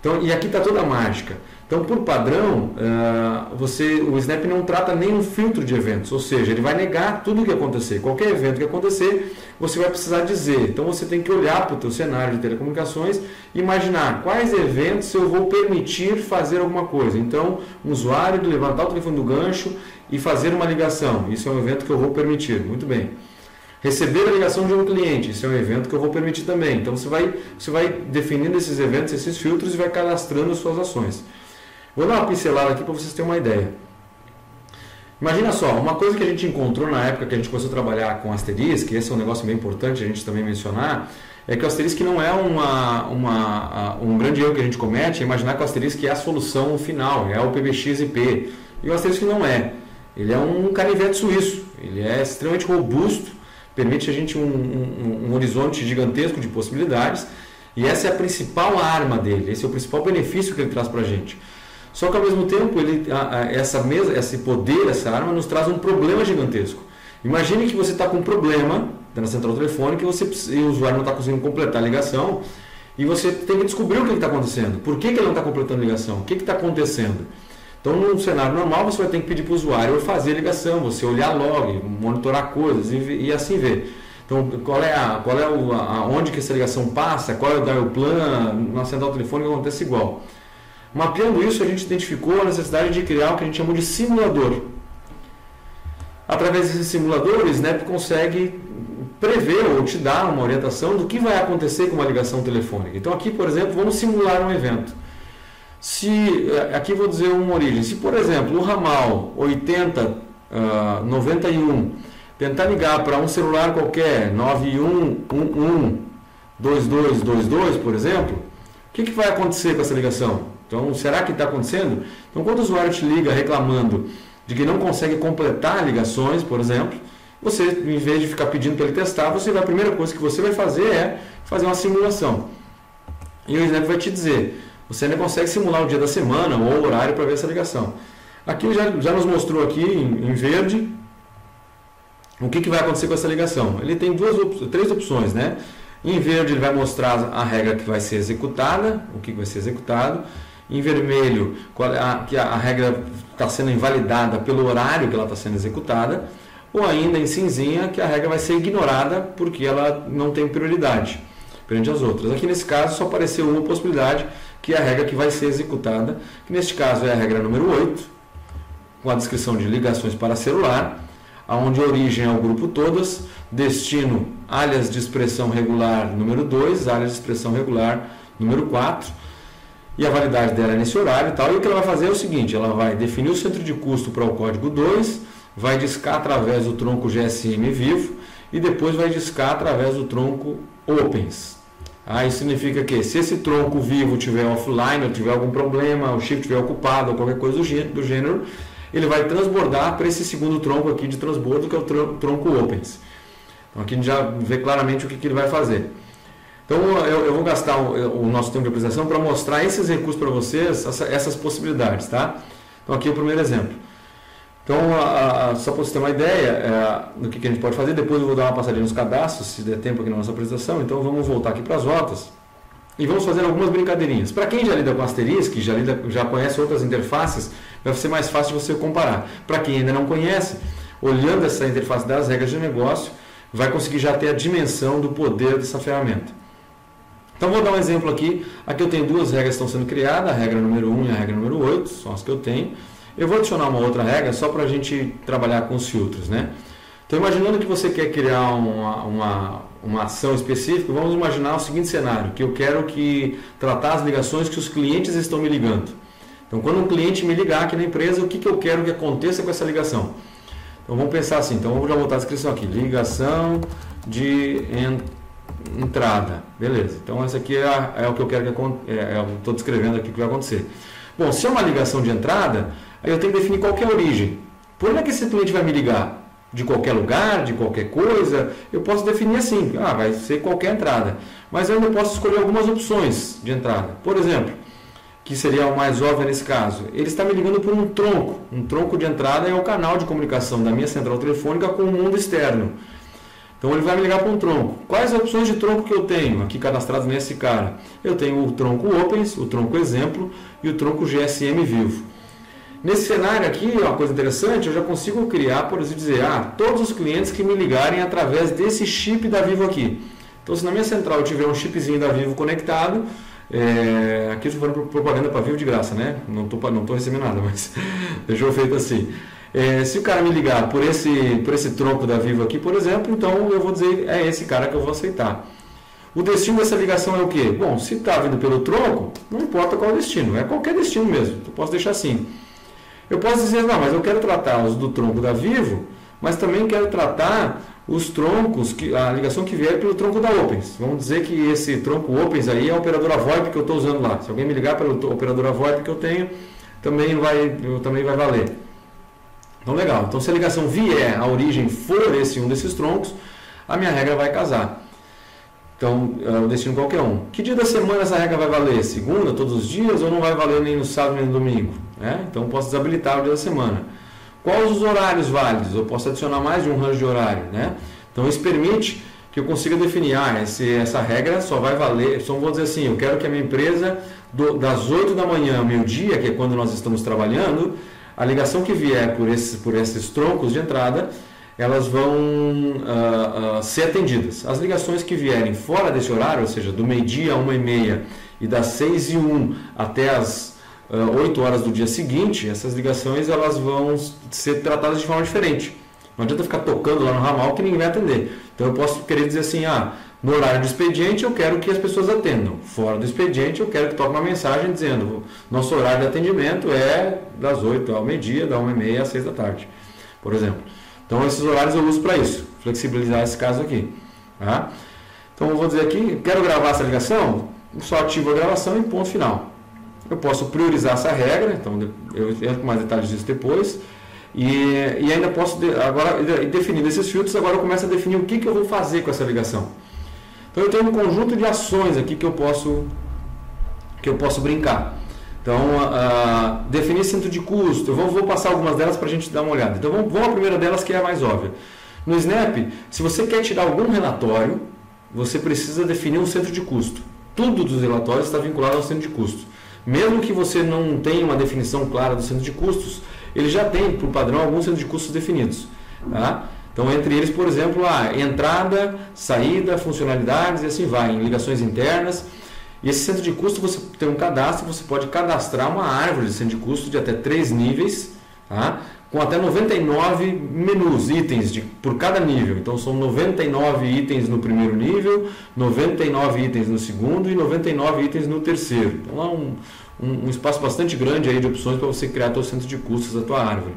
Então, e aqui está toda a mágica. Então, por padrão, uh, você, o Snap não trata nenhum filtro de eventos, ou seja, ele vai negar tudo o que acontecer. Qualquer evento que acontecer, você vai precisar dizer. Então, você tem que olhar para o teu cenário de telecomunicações e imaginar quais eventos eu vou permitir fazer alguma coisa. Então, um usuário levantar o telefone do gancho e fazer uma ligação. Isso é um evento que eu vou permitir. Muito bem. Receber a ligação de um cliente, isso é um evento que eu vou permitir também. Então, você vai, você vai definindo esses eventos, esses filtros, e vai cadastrando as suas ações. Vou dar uma pincelada aqui para vocês terem uma ideia. Imagina só, uma coisa que a gente encontrou na época que a gente começou a trabalhar com Asterisk, que esse é um negócio bem importante a gente também mencionar, é que o Asterisk não é uma, uma, um grande erro que a gente comete, é imaginar que o Asterisk é a solução final, é o P B X I P. E o Asterisk não é. Ele é um canivete suíço, ele é extremamente robusto, permite a gente um, um, um horizonte gigantesco de possibilidades, e essa é a principal arma dele, esse é o principal benefício que ele traz para a gente. Só que ao mesmo tempo, ele, a, a, essa mesa, esse poder, essa arma, nos traz um problema gigantesco. Imagine que você está com um problema na central telefônica e, você, e o usuário não está conseguindo completar a ligação, e você tem que descobrir o que está acontecendo, por que, que ele não está completando a ligação, o que está acontecendo. Então, num cenário normal, você vai ter que pedir para o usuário fazer a ligação, você olhar log, monitorar coisas e, e assim ver. Então, qual é a, qual é o, a, onde que essa ligação passa, qual é o dial plan, na central telefônica acontece igual. Mapeando isso, a gente identificou a necessidade de criar o que a gente chamou de simulador. Através desse simulador, o Snap consegue prever ou te dar uma orientação do que vai acontecer com uma ligação telefônica. Então, aqui, por exemplo, vamos simular um evento. Se, aqui vou dizer uma origem, se por exemplo o ramal oitenta, noventa e um tentar ligar para um celular qualquer, nove um um um, dois dois dois dois, por exemplo, o que, que vai acontecer com essa ligação? Então, será que está acontecendo? Então, quando o usuário te liga reclamando de que não consegue completar ligações, por exemplo, você, em vez de ficar pedindo para ele testar, você vai, a primeira coisa que você vai fazer é fazer uma simulação. E o Snap vai te dizer: você ainda consegue simular o dia da semana ou o horário para ver essa ligação. Aqui já, já nos mostrou aqui em, em verde o que, que vai acontecer com essa ligação. Ele tem duas, três opções, né? Em verde ele vai mostrar a regra que vai ser executada, o que vai ser executado. Em vermelho, a, que a regra está sendo invalidada pelo horário que ela está sendo executada. Ou ainda em cinzinha, que a regra vai ser ignorada porque ela não tem prioridade perante as outras. Aqui nesse caso só apareceu uma possibilidade, que é a regra que vai ser executada, que neste caso é a regra número oito, com a descrição de ligações para celular. onde origem é o grupo todas, destino áreas de expressão regular número dois, áreas de expressão regular número quatro, e a validade dela é nesse horário e tal. E o que ela vai fazer é o seguinte: ela vai definir o centro de custo para o código dois, vai discar através do tronco G S M vivo e depois vai discar através do tronco opens. Aí significa que se esse tronco vivo tiver offline, ou tiver algum problema, o chip tiver ocupado, ou qualquer coisa do gênero, ele vai transbordar para esse segundo tronco aqui de transbordo, que é o tronco opens. Então aqui a gente já vê claramente o que, que ele vai fazer. Então eu, eu vou gastar o, o nosso tempo de apresentação para mostrar esses recursos para vocês, essa, essas possibilidades, tá? Então aqui é o primeiro exemplo. Então, a, a, só para você ter uma ideia é, do que, que a gente pode fazer, depois eu vou dar uma passadinha nos cadastros, se der tempo aqui na nossa apresentação. Então vamos voltar aqui para as rotas e vamos fazer algumas brincadeirinhas. Para quem já lida com Asterisk, já, lida, já conhece outras interfaces, vai ser mais fácil de você comparar. Para quem ainda não conhece, olhando essa interface das regras de negócio, vai conseguir já ter a dimensão do poder dessa ferramenta. Então vou dar um exemplo aqui. Aqui eu tenho duas regras que estão sendo criadas, a regra número um e a regra número oito, são as que eu tenho. Eu vou adicionar uma outra regra só para a gente trabalhar com os filtros, né? Então, imaginando que você quer criar uma, uma, uma ação específica, vamos imaginar o seguinte cenário, que eu quero que tratar as ligações que os clientes estão me ligando. Então, quando um cliente me ligar aqui na empresa, o que, que eu quero que aconteça com essa ligação? Então, vamos pensar assim. Então, vamos já botar a descrição aqui. Ligação de entrada. Beleza. Então, essa aqui é, a, é o que eu quero que aconteça. É, eu estou descrevendo aqui o que vai acontecer. Bom, se é uma ligação de entrada, aí eu tenho que definir qual que é a origem. Por onde é que esse cliente vai me ligar? De qualquer lugar, de qualquer coisa? Eu posso definir assim, ah, vai ser qualquer entrada. Mas eu ainda posso escolher algumas opções de entrada. Por exemplo, que seria o mais óbvio nesse caso, ele está me ligando por um tronco. Um tronco de entrada é o canal de comunicação da minha central telefônica com o mundo externo. Então ele vai me ligar para um tronco. Quais opções de tronco que eu tenho aqui cadastrados nesse cara? Eu tenho o tronco Opens, o tronco Exemplo e o tronco G S M Vivo. Nesse cenário aqui, uma coisa interessante, eu já consigo criar, por exemplo, dizer, ah, todos os clientes que me ligarem através desse chip da Vivo aqui. Então se na minha central eu tiver um chipzinho da Vivo conectado, é... aqui eu estou fazendo propaganda para a Vivo de graça, né? Não estou não tô recebendo nada, mas deixou feito assim. É, se o cara me ligar por esse, por esse tronco da Vivo aqui, por exemplo, então eu vou dizer, é esse cara que eu vou aceitar. O destino dessa ligação é o quê? Bom, se está vindo pelo tronco, não importa qual destino, é qualquer destino mesmo, eu posso deixar assim. Eu posso dizer, não, mas eu quero tratar os do tronco da Vivo, mas também quero tratar os troncos, que, a ligação que vier pelo tronco da Opens. Vamos dizer que esse tronco Opens aí é a operadora VoIP que eu estou usando lá. Se alguém me ligar pela operadora VoIP que eu tenho, também vai, também vai valer. Então, legal. Então, se a ligação vier, a origem for esse um desses troncos, a minha regra vai casar. Então, o destino qualquer um. Que dia da semana essa regra vai valer? Segunda, todos os dias, ou não vai valer nem no sábado nem no domingo? Né? Então, posso desabilitar o dia da semana. Quais os horários válidos? Eu posso adicionar mais de um range de horário, né? Então, isso permite que eu consiga definir, ah, esse, essa regra só vai valer, só vou dizer assim, eu quero que a minha empresa, do, das oito da manhã ao meio-dia, que é quando nós estamos trabalhando, a ligação que vier por esses, por esses troncos de entrada, elas vão uh, uh, ser atendidas. As ligações que vierem fora desse horário, ou seja, do meio-dia a uma e meia e das seis e um até as uh, oito horas do dia seguinte, essas ligações elas vão ser tratadas de forma diferente. Não adianta ficar tocando lá no ramal que ninguém vai atender. Então eu posso querer dizer assim, ah, no horário do expediente eu quero que as pessoas atendam. Fora do expediente eu quero que toque uma mensagem dizendo nosso horário de atendimento é das oito ao meio-dia, da uma e meia às seis da tarde, por exemplo. Então esses horários eu uso para isso, flexibilizar esse caso aqui. Tá? Então eu vou dizer aqui, quero gravar essa ligação, só ativo a gravação e ponto final. Eu posso priorizar essa regra, então eu entro com mais detalhes disso depois. E, e ainda posso, agora definindo esses filtros, agora eu começo a definir o que, que eu vou fazer com essa ligação. Então eu tenho um conjunto de ações aqui que eu posso, que eu posso brincar. Então, uh, definir centro de custo, eu vou, vou passar algumas delas para a gente dar uma olhada. Então vamos, vamos à primeira delas que é a mais óbvia. No Snap, se você quer tirar algum relatório, você precisa definir um centro de custo. Tudo dos relatórios está vinculado ao centro de custos. Mesmo que você não tenha uma definição clara do centro de custos, ele já tem, por padrão, alguns centros de custos definidos. Tá? Então, entre eles, por exemplo, a entrada, saída, funcionalidades e assim vai, em ligações internas. E esse centro de custo, você tem um cadastro, você pode cadastrar uma árvore de centro de custo de até três níveis, tá? com até noventa e nove menus, itens de, por cada nível. Então são noventa e nove itens no primeiro nível, noventa e nove itens no segundo e noventa e nove itens no terceiro. Então lá um, um, um espaço bastante grande aí de opções para você criar teu centro de custos da tua árvore.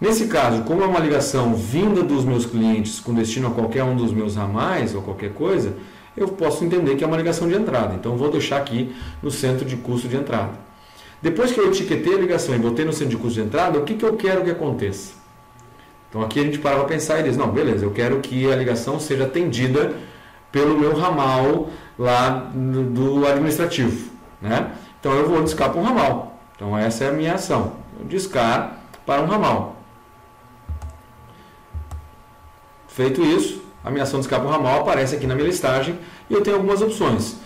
Nesse caso, como é uma ligação vinda dos meus clientes com destino a qualquer um dos meus ramais ou qualquer coisa, eu posso entender que é uma ligação de entrada. Então vou deixar aqui no centro de custo de entrada. Depois que eu etiquetei a ligação e botei no centro de custo de entrada, o que, que eu quero que aconteça? Então aqui a gente para para pensar e diz, não, beleza, eu quero que a ligação seja atendida pelo meu ramal lá do administrativo, né? Então eu vou discar para um ramal. Então essa é a minha ação, discar para um ramal. Feito isso, a minha ação discar para um ramal aparece aqui na minha listagem e eu tenho algumas opções.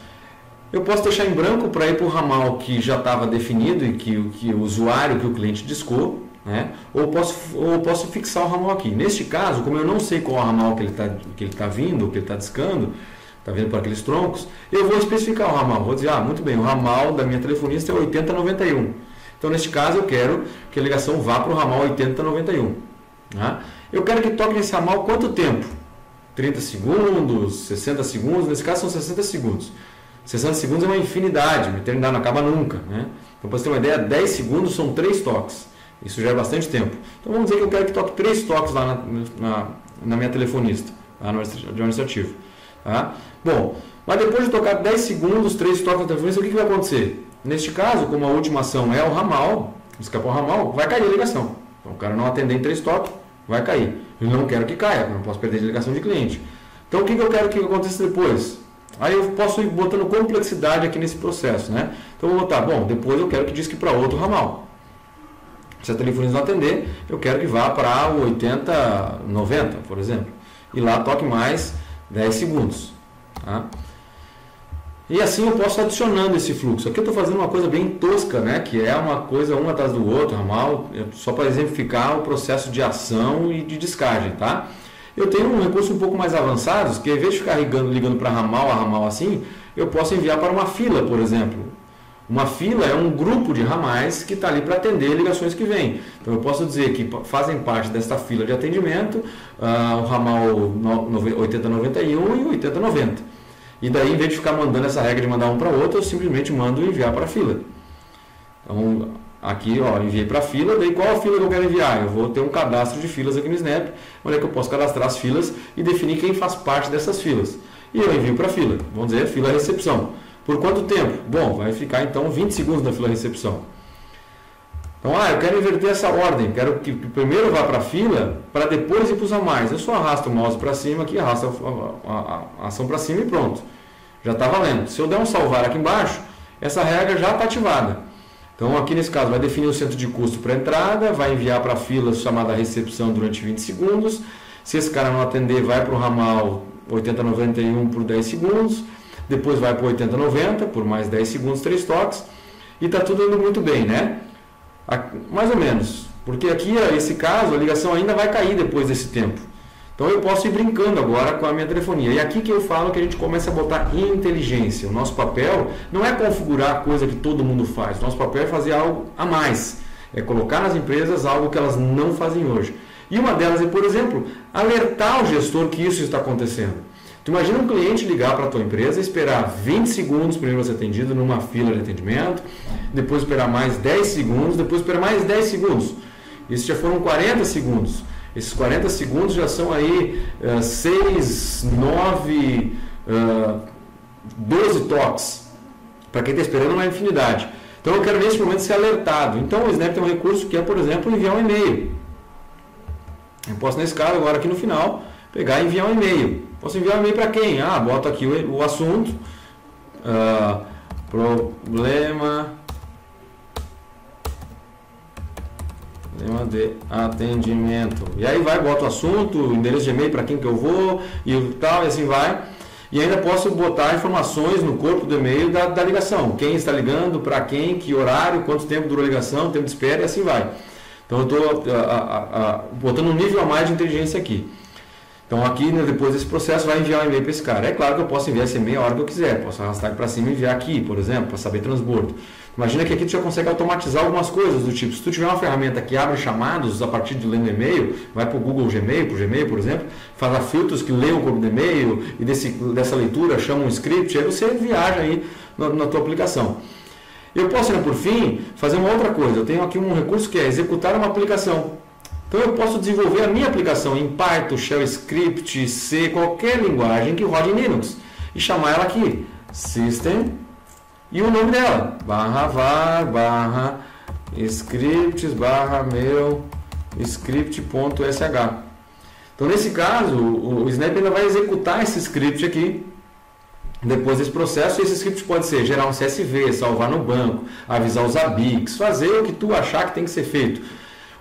Eu posso deixar em branco para ir para o ramal que já estava definido e que, que o usuário, que o cliente discou, né? Ou posso, ou posso fixar o ramal aqui. Neste caso, como eu não sei qual ramal que ele está que ele tá vindo, que ele está discando, está vindo para aqueles troncos, eu vou especificar o ramal. Vou dizer, ah, muito bem, o ramal da minha telefonista é oitenta noventa e um. Então, neste caso, eu quero que a ligação vá para o ramal oitenta noventa e um. Né? Eu quero que toque nesse ramal quanto tempo? trinta segundos, sessenta segundos, nesse caso são sessenta segundos. sessenta segundos é uma infinidade, uma eternidade não acaba nunca, né? Então, para você ter uma ideia, dez segundos são três toques. Isso já é bastante tempo. Então, vamos dizer que eu quero que toque três toques lá na, na, na minha telefonista, lá no administrativo. Tá? Bom, mas depois de tocar dez segundos, três toques na telefonista, o que, que vai acontecer? Neste caso, como a última ação é o ramal, escapou o ramal, vai cair a ligação. Então, o cara não atender em três toques, vai cair. Eu não quero que caia, não posso perder a ligação de cliente. Então, o que, que eu quero que aconteça depois? Aí eu posso ir botando complexidade aqui nesse processo, né? Então eu vou botar, bom, depois eu quero que disque para outro ramal. Se a telefonista não atender, eu quero que vá para o oitenta noventa, por exemplo. E lá toque mais dez segundos. Tá? E assim eu posso adicionando esse fluxo. Aqui eu estou fazendo uma coisa bem tosca, né? Que é uma coisa uma atrás do outro, ramal, só para exemplificar o processo de ação e de descagem, tá? Eu tenho um recurso um pouco mais avançado, que ao invés de ficar ligando, ligando para ramal a ramal assim, eu posso enviar para uma fila, por exemplo. Uma fila é um grupo de ramais que está ali para atender ligações que vêm. Então eu posso dizer que fazem parte desta fila de atendimento uh, o ramal oitenta noventa e um e oitenta noventa. E daí, em vez de ficar mandando essa regra de mandar um para outro, eu simplesmente mando enviar para a fila. Então, aqui, ó, enviei para a fila, daí qual a fila que eu quero enviar? Eu vou ter um cadastro de filas aqui no Snap, onde é que eu posso cadastrar as filas e definir quem faz parte dessas filas. E eu envio para a fila, vamos dizer, fila recepção. Por quanto tempo? Bom, vai ficar então vinte segundos na fila recepção. Então, ah, eu quero inverter essa ordem, quero que primeiro vá para a fila, para depois ir para os ramais. Eu só arrasto o mouse para cima aqui, arrasto a, a, a ação para cima e pronto. Já está valendo. Se eu der um salvar aqui embaixo, essa regra já está ativada. Então, aqui nesse caso, vai definir o centro de custo para entrada, vai enviar para a fila chamada recepção durante vinte segundos. Se esse cara não atender, vai para o ramal oitenta noventa e um por dez segundos. Depois vai para o oitenta noventa por mais dez segundos, três toques. E está tudo indo muito bem, né? Mais ou menos. Porque aqui, nesse caso, a ligação ainda vai cair depois desse tempo. Então, eu posso ir brincando agora com a minha telefonia. E aqui que eu falo que a gente começa a botar inteligência. O nosso papel não é configurar a coisa que todo mundo faz. O nosso papel é fazer algo a mais. É colocar nas empresas algo que elas não fazem hoje. E uma delas é, por exemplo, alertar o gestor que isso está acontecendo. Tu imagina um cliente ligar para a tua empresa, esperar vinte segundos primeiro ser atendido numa fila de atendimento, depois esperar mais dez segundos, depois esperar mais dez segundos. Isso já foram quarenta segundos. Esses quarenta segundos já são aí uh, seis, nove, uh, doze toques. Para quem está esperando uma infinidade. Então eu quero nesse momento ser alertado. Então o Snap tem um recurso que é, por exemplo, enviar um e-mail. Eu posso nesse caso agora aqui no final pegar e enviar um e-mail. Posso enviar um e-mail para quem? Ah, boto aqui o, o assunto. Uh, problema... Tema de atendimento. E aí vai, bota o assunto, o endereço de e-mail para quem que eu vou e tal, e assim vai. E ainda posso botar informações no corpo do e-mail da, da ligação. Quem está ligando, para quem, que horário, quanto tempo durou a ligação, tempo de espera e assim vai. Então eu estou botando um nível a mais de inteligência aqui. Então aqui, né, depois desse processo, vai enviar um e-mail para esse cara. É claro que eu posso enviar esse e-mail a hora que eu quiser, posso arrastar para cima e enviar aqui, por exemplo, para saber transbordo. Imagina que aqui tu já consegue automatizar algumas coisas do tipo, se tu tiver uma ferramenta que abre chamados a partir de lendo e-mail, vai para o Google Gmail, para o Gmail, por exemplo, faz filtros que leem o corpo do e-mail e desse, dessa leitura chama um script, aí você viaja aí na, na tua aplicação. Eu posso, né, por fim, fazer uma outra coisa. Eu tenho aqui um recurso que é executar uma aplicação. Então eu posso desenvolver a minha aplicação em Python, Shell Script, C, qualquer linguagem que rode em Linux. E chamar ela aqui, System, e o nome dela, barra var, barra scripts, barra meu script.sh. Então nesse caso, o Snap ainda vai executar esse script aqui. Depois desse processo, esse script pode ser gerar um C S V, salvar no banco, avisar os A B I Cs, fazer o que tu achar que tem que ser feito.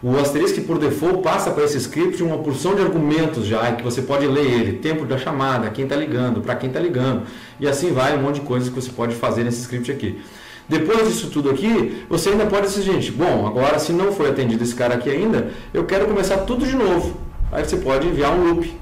O asterisco, por default, passa para esse script uma porção de argumentos já, que você pode ler ele, tempo da chamada, quem está ligando, para quem está ligando, e assim vai, um monte de coisas que você pode fazer nesse script aqui. Depois disso tudo aqui, você ainda pode dizer, gente, bom, agora se não foi atendido esse cara aqui ainda, eu quero começar tudo de novo. Aí você pode enviar um loop.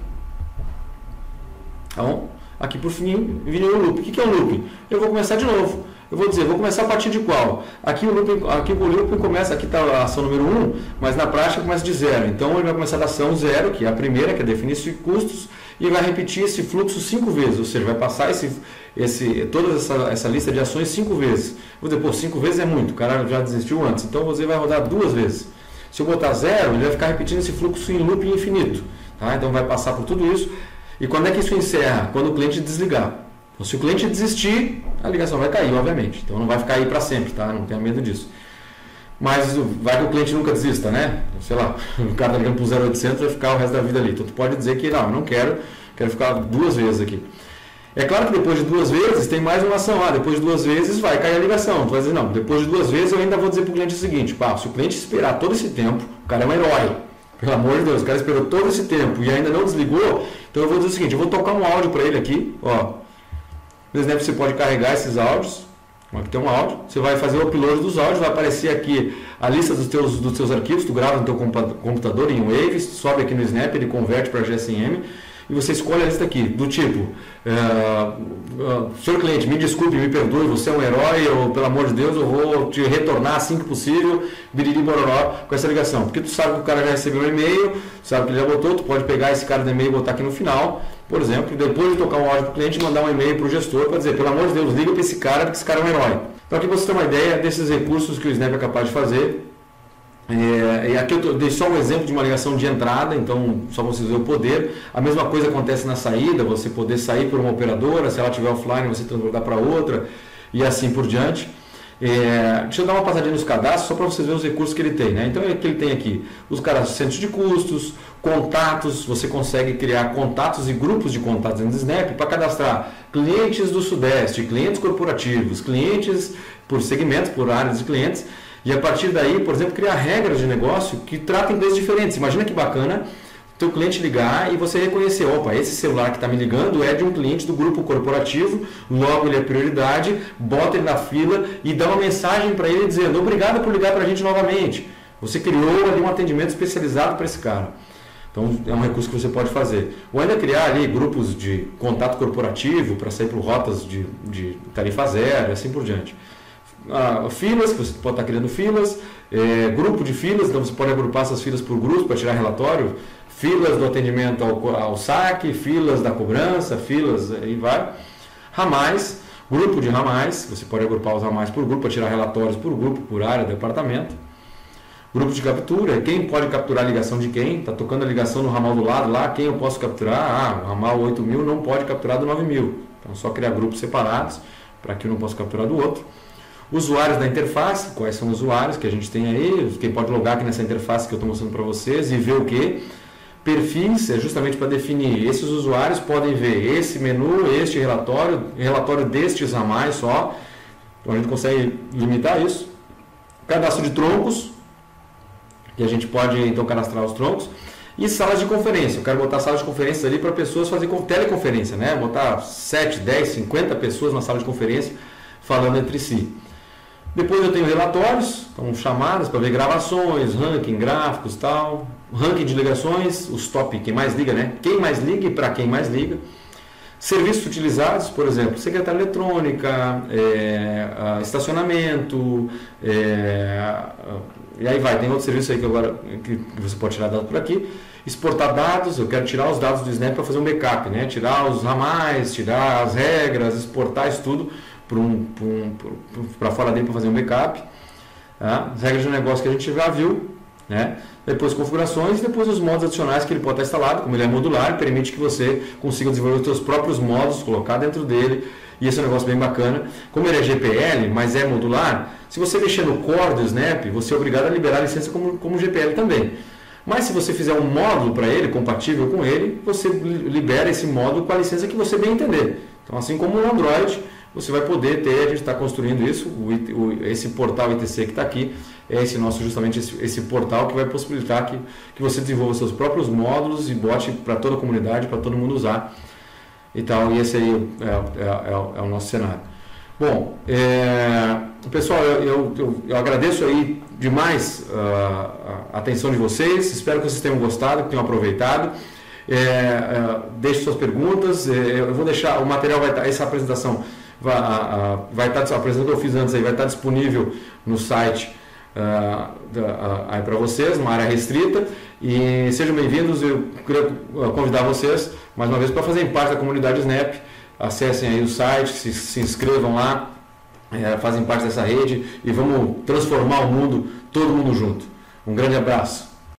Então, aqui por fim, enviou um loop. O que é um loop? Eu vou começar de novo. Eu vou dizer, vou começar a partir de qual? Aqui o loop, aqui o loop começa, aqui está a ação número um, mas na prática começa de zero. Então ele vai começar da ação zero, que é a primeira, que é definir custos, e vai repetir esse fluxo cinco vezes, ou seja, vai passar esse, esse, toda essa, essa lista de ações cinco vezes. Vou dizer, pô, cinco vezes é muito, o cara já desistiu antes, então você vai rodar duas vezes. Se eu botar zero, ele vai ficar repetindo esse fluxo em loop infinito. Tá? Então vai passar por tudo isso. E quando é que isso encerra? Quando o cliente desligar. Então, se o cliente desistir, a ligação vai cair, obviamente. Então, não vai ficar aí para sempre, tá? Não tenha medo disso. Mas vai que o cliente nunca desista, né? Sei lá, o cara tá ligando para o zero oitocentos vai ficar o resto da vida ali. Então, tu pode dizer que, não, não quero, quero ficar duas vezes aqui. É claro que depois de duas vezes, tem mais uma ação. Ah, depois de duas vezes vai cair a ligação. Tu vai dizer, não, depois de duas vezes eu ainda vou dizer para o cliente o seguinte, pá, se o cliente esperar todo esse tempo, o cara é um herói. Pelo amor de Deus, o cara esperou todo esse tempo e ainda não desligou, então eu vou dizer o seguinte, eu vou tocar um áudio para ele aqui, ó. No Snap você pode carregar esses áudios, aqui tem um áudio, você vai fazer o upload dos áudios, vai aparecer aqui a lista dos teus, dos teus arquivos, tu grava no teu computador em Waves, sobe aqui no Snap, ele converte para G S M, e você escolhe a lista aqui, do tipo, uh, uh, senhor cliente, me desculpe, me perdoe, você é um herói, eu, pelo amor de Deus, eu vou te retornar assim que possível, biriri bororó, com essa ligação. Porque tu sabe que o cara já recebeu um e-mail, sabe que ele já botou, tu pode pegar esse cara do e-mail e botar aqui no final, por exemplo, depois de tocar um áudio para o cliente, mandar um e-mail para o gestor para dizer, pelo amor de Deus, liga para esse cara, porque esse cara é um herói. Então aqui você tem uma ideia desses recursos que o Snap é capaz de fazer. É, e aqui eu dei só um exemplo de uma ligação de entrada, então só você ver o poder. A mesma coisa acontece na saída, você poder sair por uma operadora, se ela estiver offline você transbordar para outra e assim por diante. É, deixa eu dar uma passadinha nos cadastros só para vocês verem os recursos que ele tem, né? Então ele tem aqui os cadastros de centro de custos, contatos, você consegue criar contatos e grupos de contatos no Snap para cadastrar clientes do Sudeste, clientes corporativos, clientes por segmentos, por áreas de clientes. E a partir daí, por exemplo, criar regras de negócio que tratem coisas diferentes. Imagina que bacana teu cliente ligar e você reconhecer, opa, esse celular que está me ligando é de um cliente do grupo corporativo, logo ele é prioridade, bota ele na fila e dá uma mensagem para ele dizendo obrigado por ligar para a gente novamente. Você criou ali um atendimento especializado para esse cara. Então é um recurso que você pode fazer. Ou ainda criar ali grupos de contato corporativo para sair por rotas de, de tarifa zero e assim por diante. Ah, filas, você pode estar criando filas, é, grupo de filas, então você pode agrupar essas filas por grupo para tirar relatório, filas do atendimento ao, ao saque, filas da cobrança, filas, aí vai, ramais, grupo de ramais, você pode agrupar os ramais por grupo para tirar relatórios por grupo, por área, departamento, grupo de captura, quem pode capturar a ligação de quem, está tocando a ligação no ramal do lado lá, quem eu posso capturar, ah, o ramal oito mil não pode capturar do nove mil, então só criar grupos separados para que eu não possa capturar do outro. Usuários da interface, quais são os usuários que a gente tem aí, quem pode logar aqui nessa interface que eu estou mostrando para vocês e ver o que? Perfis, é justamente para definir, esses usuários podem ver esse menu, este relatório, relatório destes a mais só, então a gente consegue limitar isso. Cadastro de troncos, que a gente pode então cadastrar os troncos. E salas de conferência, eu quero botar salas de conferência ali para pessoas fazerem teleconferência, né? Botar sete, dez, cinquenta pessoas na sala de conferência falando entre si. Depois eu tenho relatórios, então chamadas para ver gravações, ranking, gráficos e tal. Ranking de ligações, os top, quem mais liga, né? Quem mais liga e para quem mais liga. Serviços utilizados, por exemplo, secretária eletrônica, é, estacionamento, é, e aí vai, tem outro serviço aí que, agora, que você pode tirar dados por aqui. Exportar dados, eu quero tirar os dados do Snap para fazer um backup, né? Tirar os ramais, tirar as regras, exportar isso tudo para um, um, fora dele para fazer um backup. Tá? As regras de negócio que a gente já viu, né? Depois configurações e depois os modos adicionais que ele pode estar instalado, como ele é modular, permite que você consiga desenvolver os seus próprios modos, colocar dentro dele, e esse é um negócio bem bacana. Como ele é G P L, mas é modular, se você mexer no core do Snap, você é obrigado a liberar a licença como, como G P L também. Mas se você fizer um módulo para ele, compatível com ele, você libera esse módulo com a licença que você bem entender. Então, assim como no Android, você vai poder ter, a gente está construindo isso, o, o, esse portal I T C que está aqui, é esse nosso, justamente esse, esse portal que vai possibilitar que, que você desenvolva seus próprios módulos e bote para toda a comunidade, para todo mundo usar e tal, e esse aí é, é, é, é o nosso cenário. Bom, é, pessoal, eu, eu, eu, eu agradeço aí demais uh, a atenção de vocês, espero que vocês tenham gostado, que tenham aproveitado. É, é, deixe suas perguntas, é, eu vou deixar, o material vai estar, essa apresentação Vai, a, a, vai estar, a apresentação que eu fiz antes aí vai estar disponível no site uh, para vocês, numa área restrita, e sejam bem-vindos. Eu queria convidar vocês mais uma vez para fazerem parte da comunidade Snap, acessem aí o site, se, se inscrevam lá, é, fazem parte dessa rede e vamos transformar o mundo, todo mundo junto. Um grande abraço!